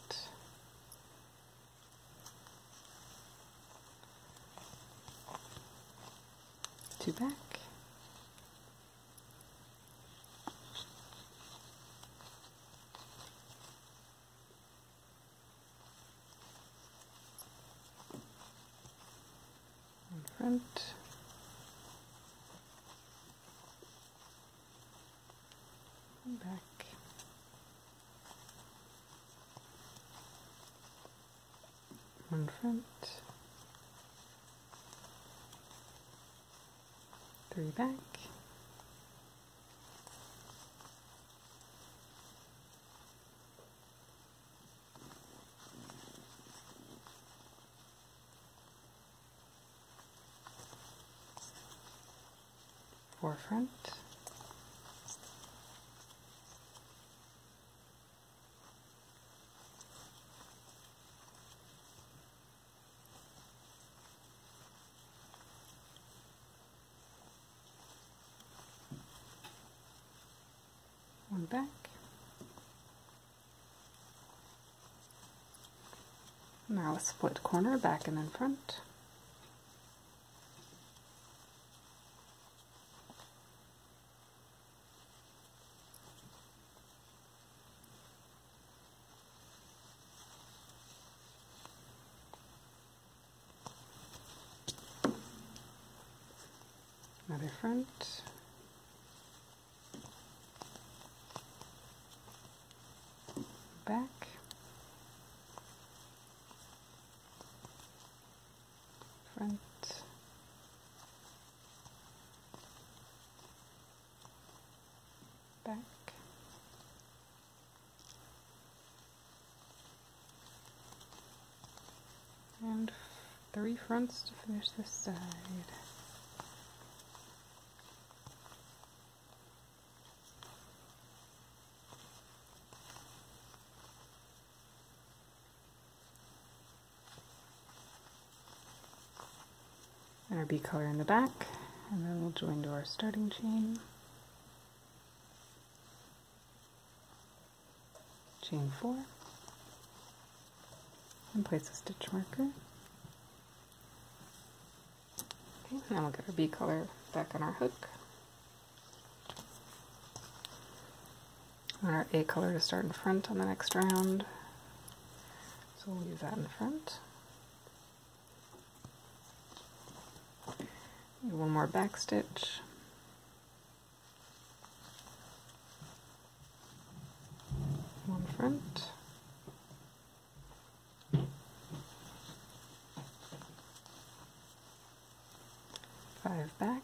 two back, one front, front, three back, four front, back, now a split corner, back and then front, another front, back, front, back, and three fronts to finish this side. Our B color in the back, and then we'll join to our starting chain, chain four, and place a stitch marker. Okay, now we'll get our B color back on our hook. And our A color to start in front on the next round, so we'll leave that in front. One more back stitch, one front, five back,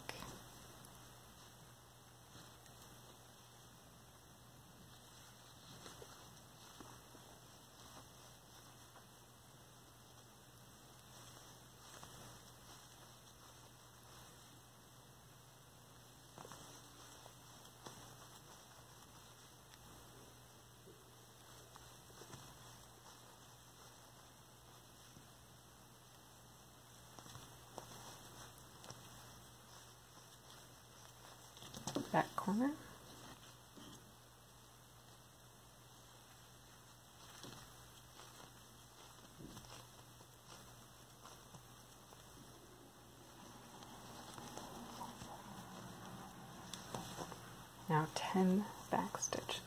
back corner, now ten back stitches.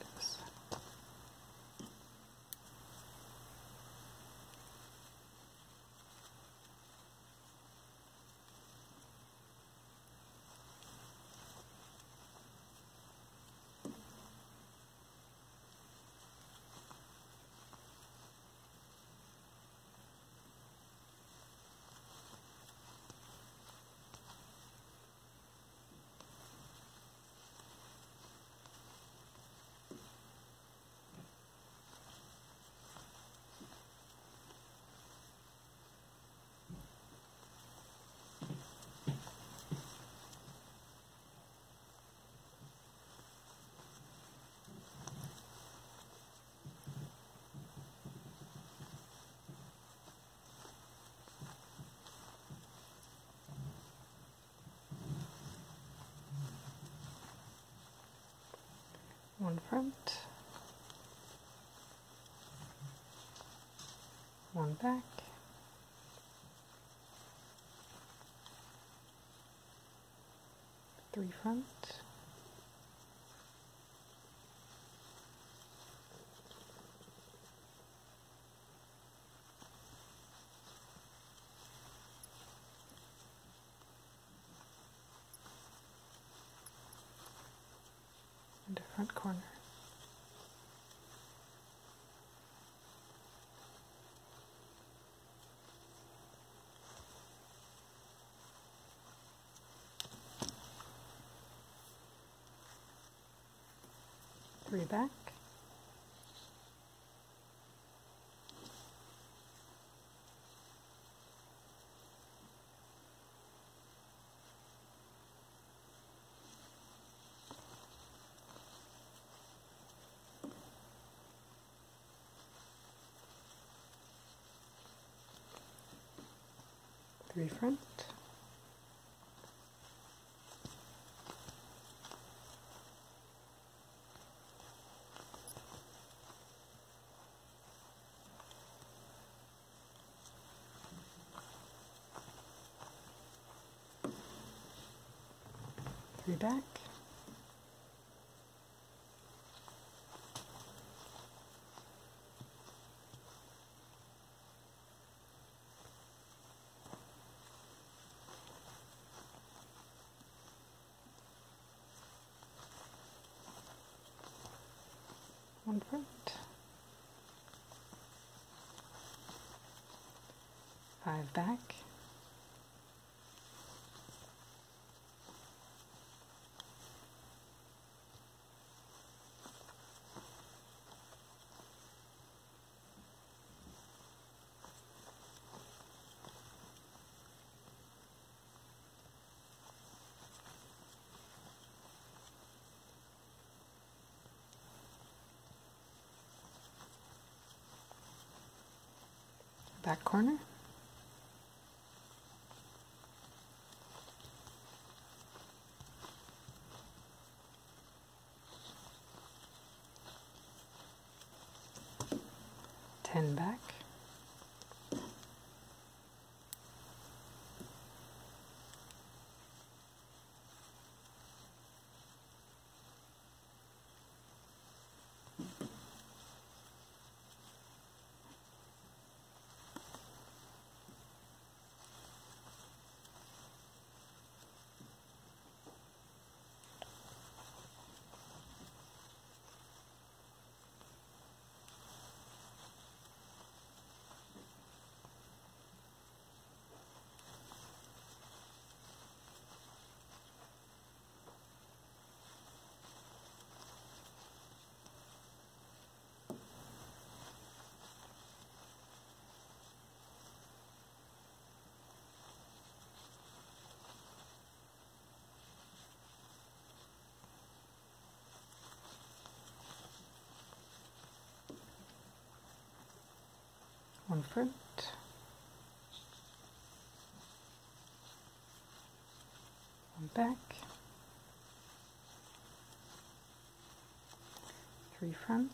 One front, one back, three front, front corner. three back. Three front. Three back. One front, five back, back corner, ten back, one front, one back, three front,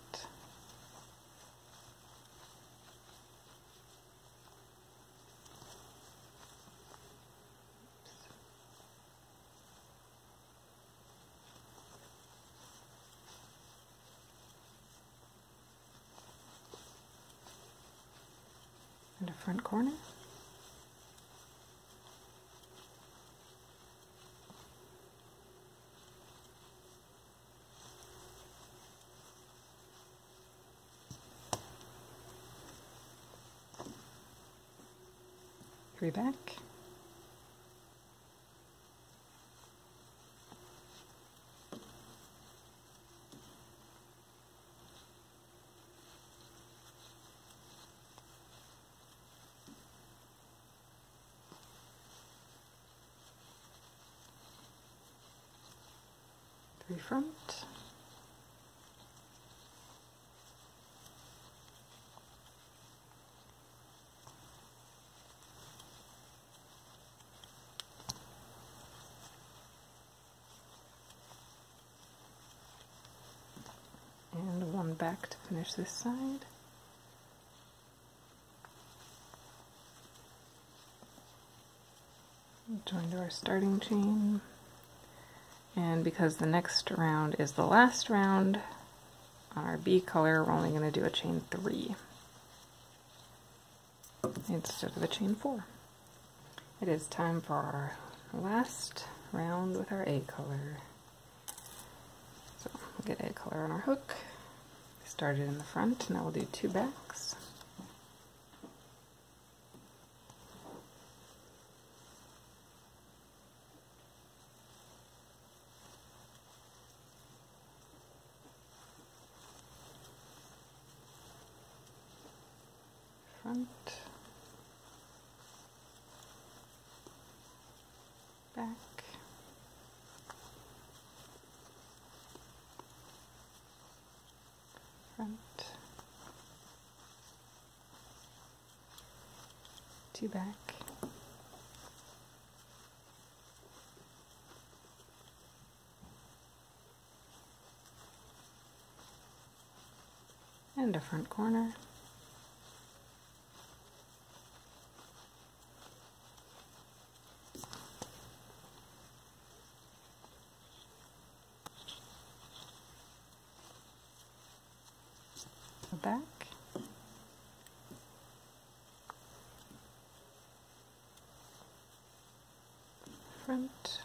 front corner, three back, three front, and one back to finish this side. Join to our starting chain. And because the next round is the last round, on our B color, we're only going to do a chain three instead of a chain four. It is time for our last round with our A color. So we'll get A color on our hook. We started in the front, now we'll do two backs. front, back, front, two back, and a front corner. Back, front,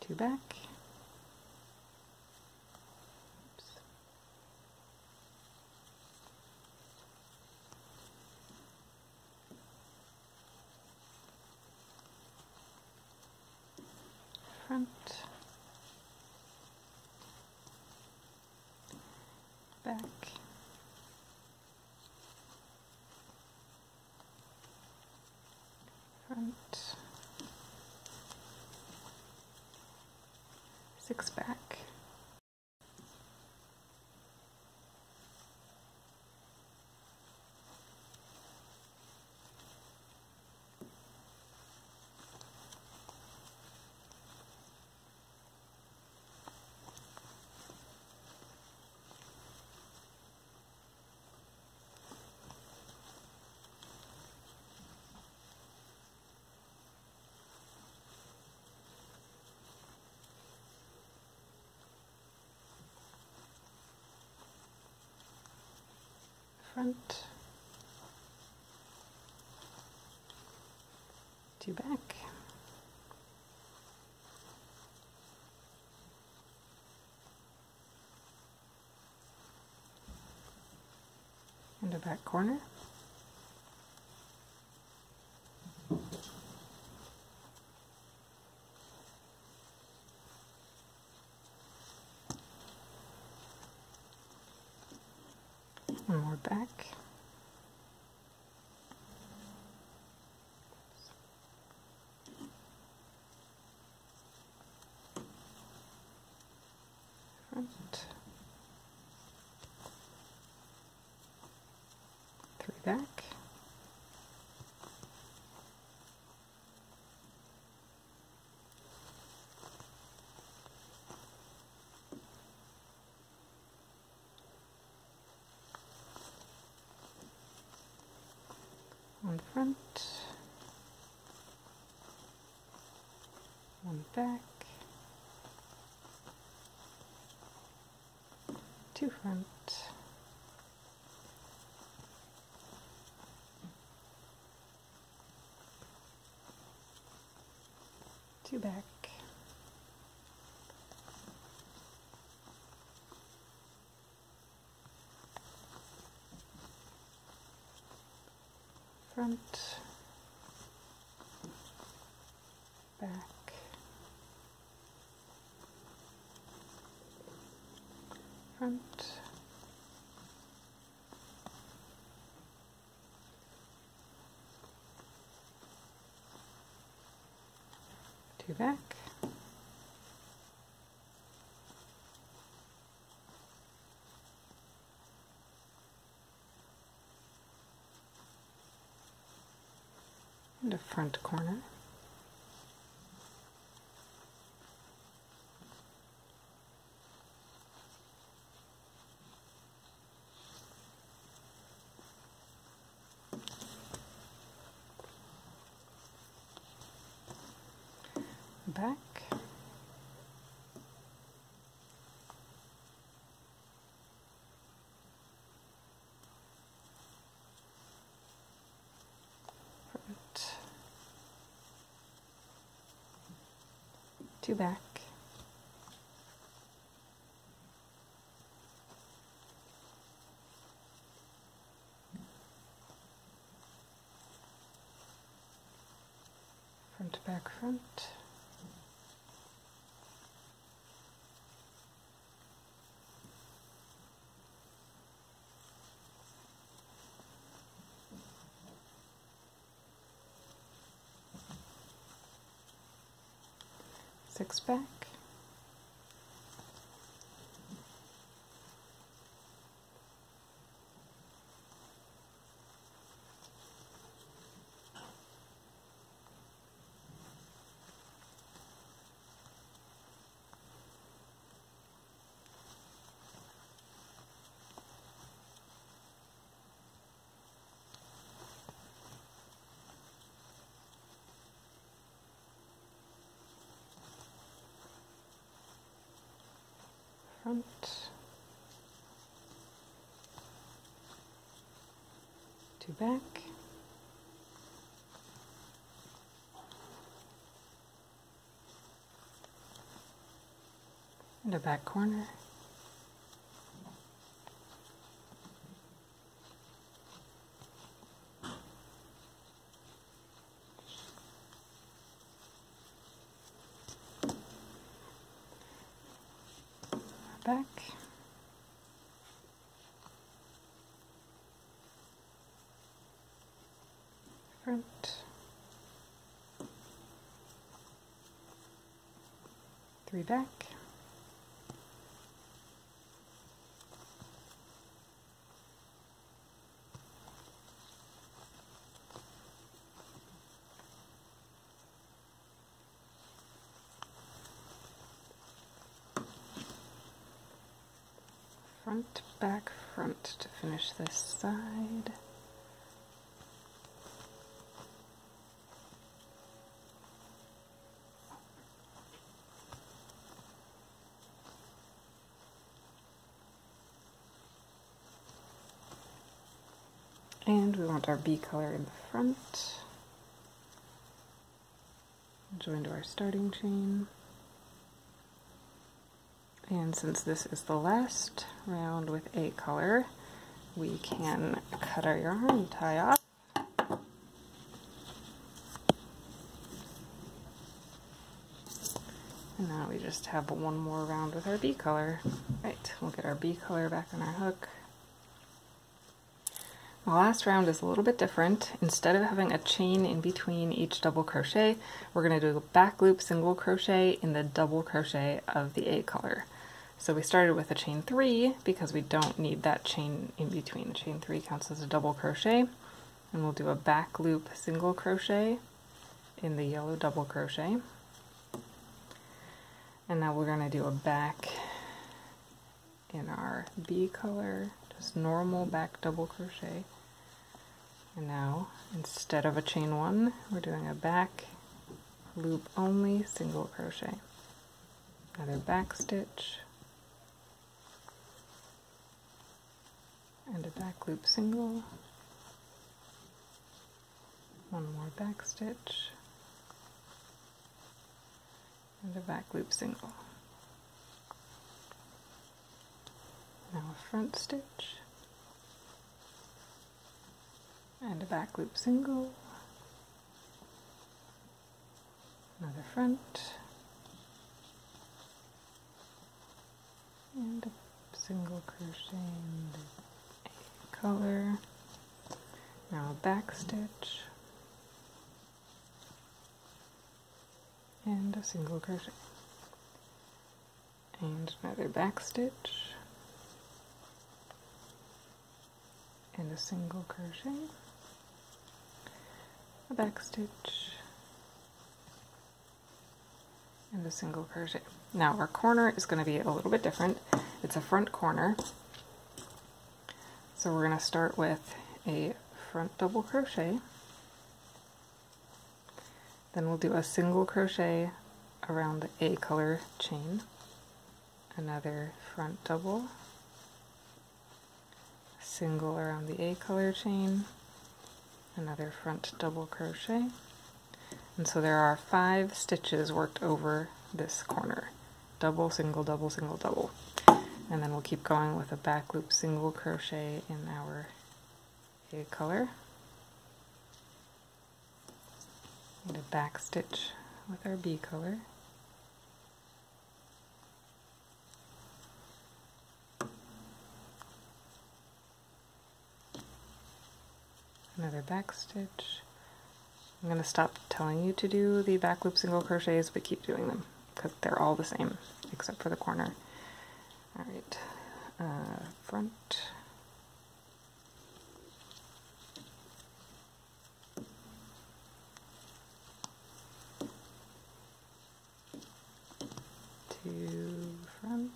two back, oops, front, back, front, six back, front, two back, and a back corner, one more back, front, three back, one front, one back, two front, two back, front, back, front, two back, and a front corner, back, front, two back, front, back, front, six back, two back, and a back corner, back, front, three back, front, back, front to finish this side. And we want our B color in the front, joined to our starting chain. And since this is the last round with a color, we can cut our yarn, tie off. And now we just have one more round with our B color. Right, we'll get our B color back on our hook. The last round is a little bit different. Instead of having a chain in between each double crochet, we're going to do a back loop single crochet in the double crochet of the A color. So we started with a chain three because we don't need that chain in between. Chain three counts as a double crochet, and we'll do a back loop single crochet in the yellow double crochet. And now we're going to do a back in our B color, just normal back double crochet. And now instead of a chain one, we're doing a back loop only single crochet. Another back stitch, and a back loop single, one more back stitch, and a back loop single. Now a front stitch, and a back loop single, another front, and a single crochet in the A color. Now a back stitch, and a single crochet, and another back stitch, and a single crochet, a back stitch, and a single crochet. Now our corner is going to be a little bit different. It's a front corner. So we're going to start with a front double crochet. Then we'll do a single crochet around the A color chain, another front double, single around the A color chain, another front double crochet. And so there are five stitches worked over this corner. Double, single, double, single, double. And then we'll keep going with a back loop single crochet in our A color, and a back stitch with our B color, another back stitch. I'm going to stop telling you to do the back loop single crochets, but keep doing them because they're all the same except for the corner. All right, uh, front. Two front.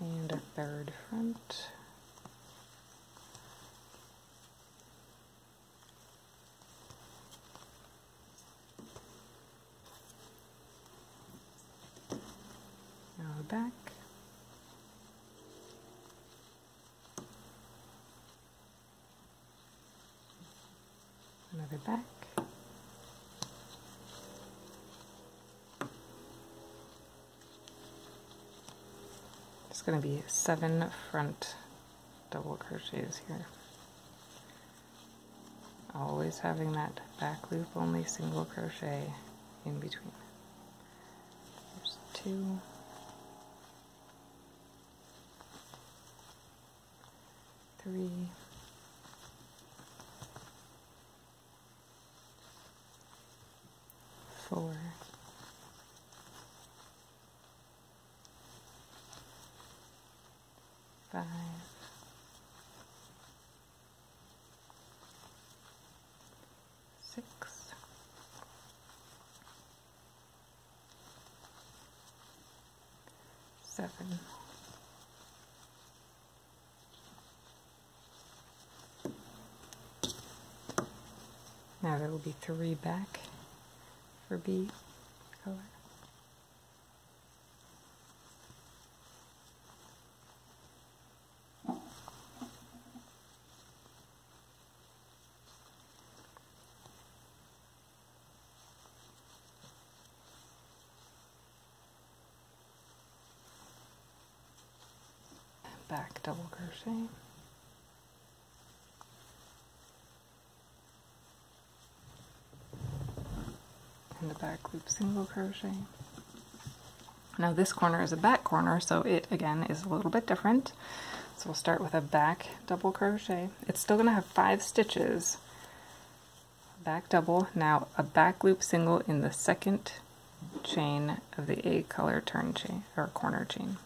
And a third front. Now the back. Another back. It's going to be seven front double crochets here. Always having that back loop, only single crochet in between. There's two. Three. Four. Five, six, seven, now there will be three back for B color. Back double crochet, and the back loop single crochet. Now this corner is a back corner, so it again is a little bit different. So we'll start with a back double crochet. It's still going to have five stitches. Back double, now a back loop single in the second chain of the A color turn chain or corner chain.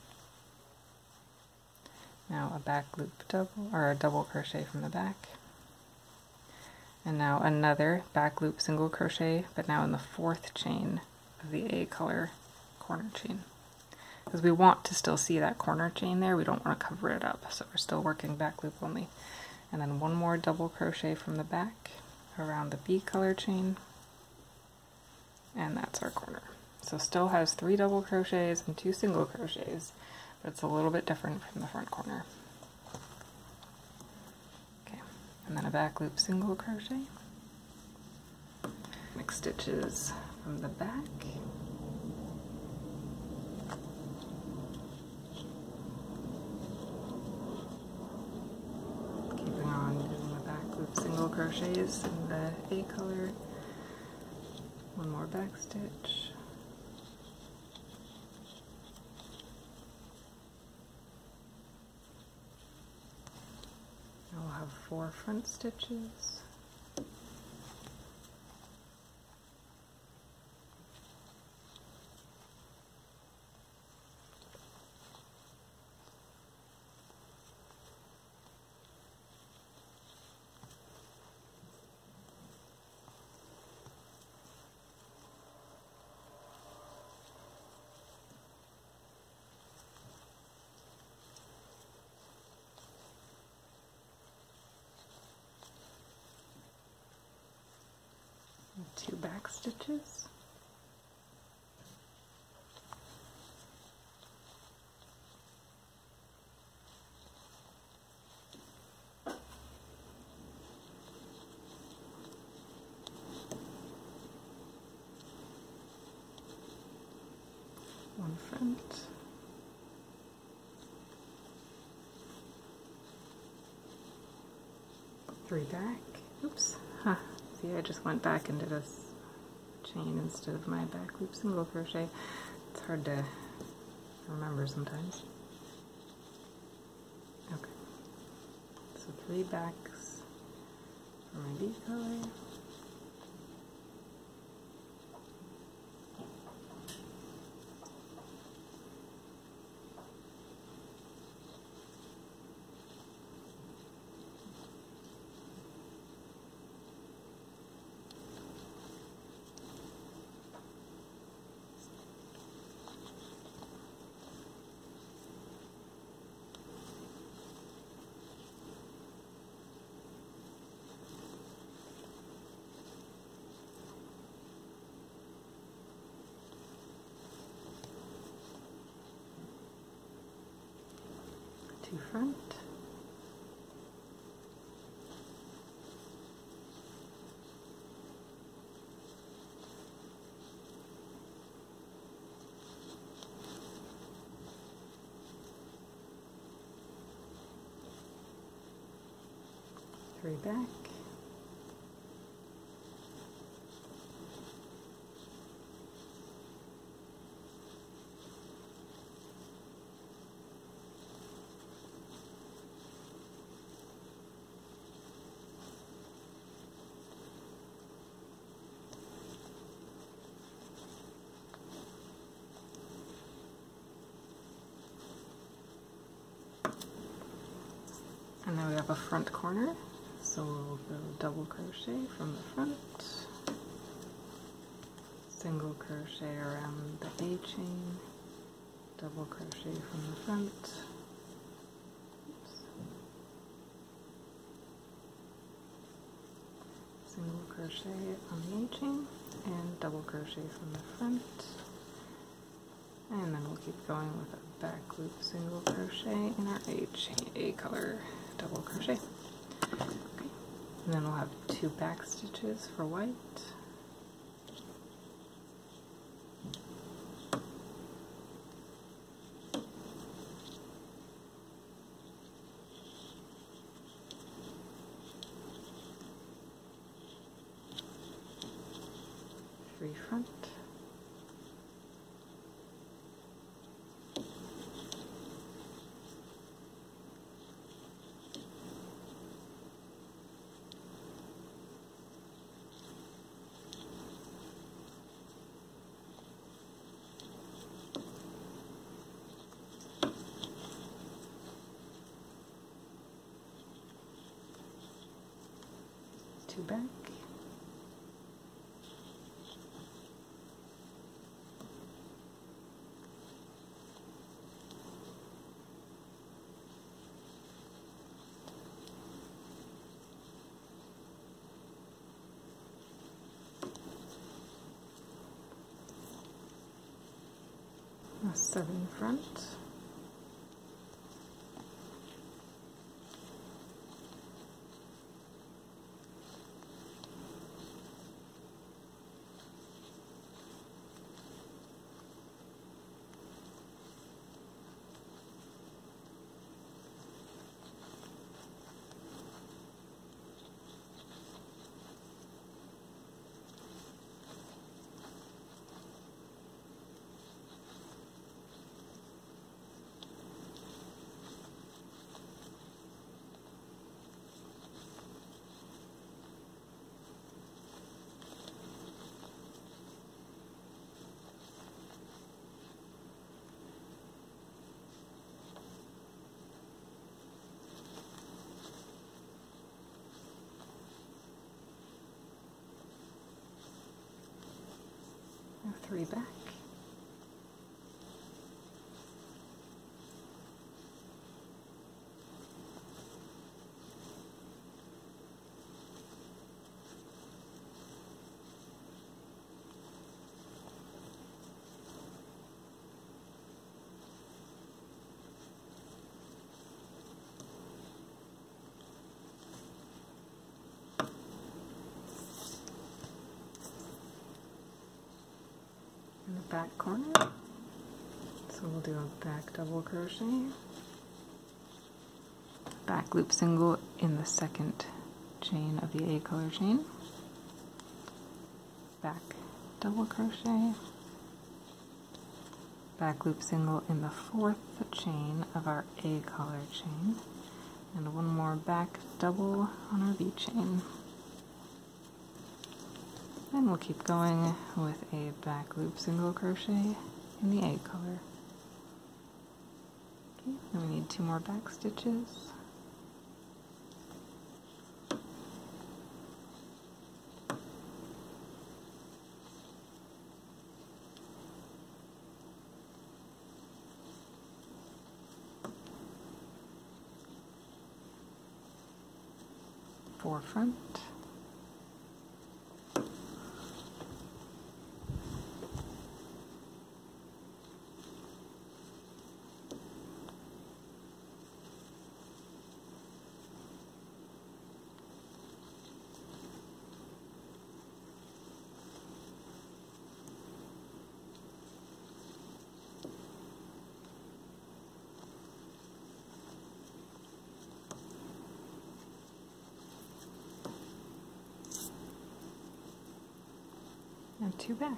Now a back loop double, or a double crochet from the back. And now another back loop single crochet, but now in the fourth chain of the A color corner chain. Because we want to still see that corner chain there, we don't want to cover it up, so we're still working back loop only. And then one more double crochet from the back around the B color chain, and that's our corner. So still has three double crochets and two single crochets. It's a little bit different from the front corner. Okay, and then a back loop single crochet, six stitches from the back, keeping on doing the back loop single crochets in the A color, one more back stitch. We'll have four front stitches, two back stitches, one front, three back, oops, huh. See, I just went back into this chain instead of my back loop single crochet. It's hard to remember sometimes. Okay, so three backs for my B color. in front. Three back. And now we have a front corner. So we'll go double crochet from the front, single crochet around the A chain, double crochet from the front, oops, single crochet on the A chain, and double crochet from the front, and then we'll keep going with a back loop single crochet in our A chain, A color double crochet. And then we'll have two back stitches for white. Three front. Two back, a seven front. Three back. Back corner, so we'll do a back double crochet, back loop single in the second chain of the A color chain, back double crochet, back loop single in the fourth chain of our A color chain, and one more back double on our V chain. And we'll keep going with a back loop single crochet in the A color. Okay, and we need two more back stitches. Four front. and two back.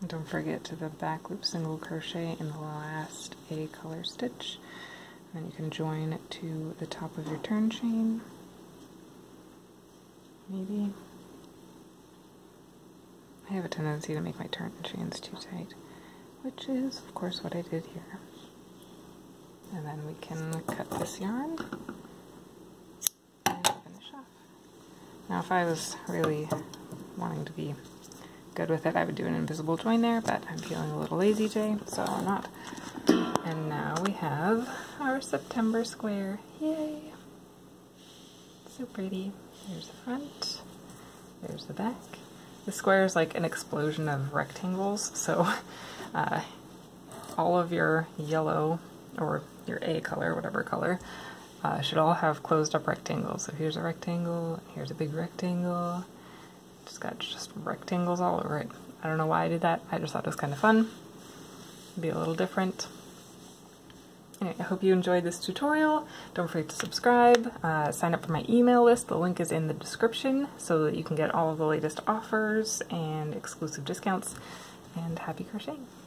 And don't forget to the back loop single crochet in the last A color stitch, and you can join to the top of your turn chain, maybe. I have a tendency to make my turn chains too tight, which is, of course, what I did here. And then we can cut this yarn and finish off. Now, if I was really wanting to be good with it, I would do an invisible join there, but I'm feeling a little lazy today, so I'm not. And now we have our September square. Yay! So pretty. There's the front, there's the back. The square is like an explosion of rectangles, so uh, all of your yellow, or your A color, whatever color, uh, should all have closed up rectangles. So here's a rectangle, here's a big rectangle, it's got just rectangles all over it. I don't know why I did that, I just thought it was kind of fun. It'd be a little different. Anyway, I hope you enjoyed this tutorial. Don't forget to subscribe, uh, sign up for my email list. The link is in the description so that you can get all of the latest offers and exclusive discounts. And happy crocheting!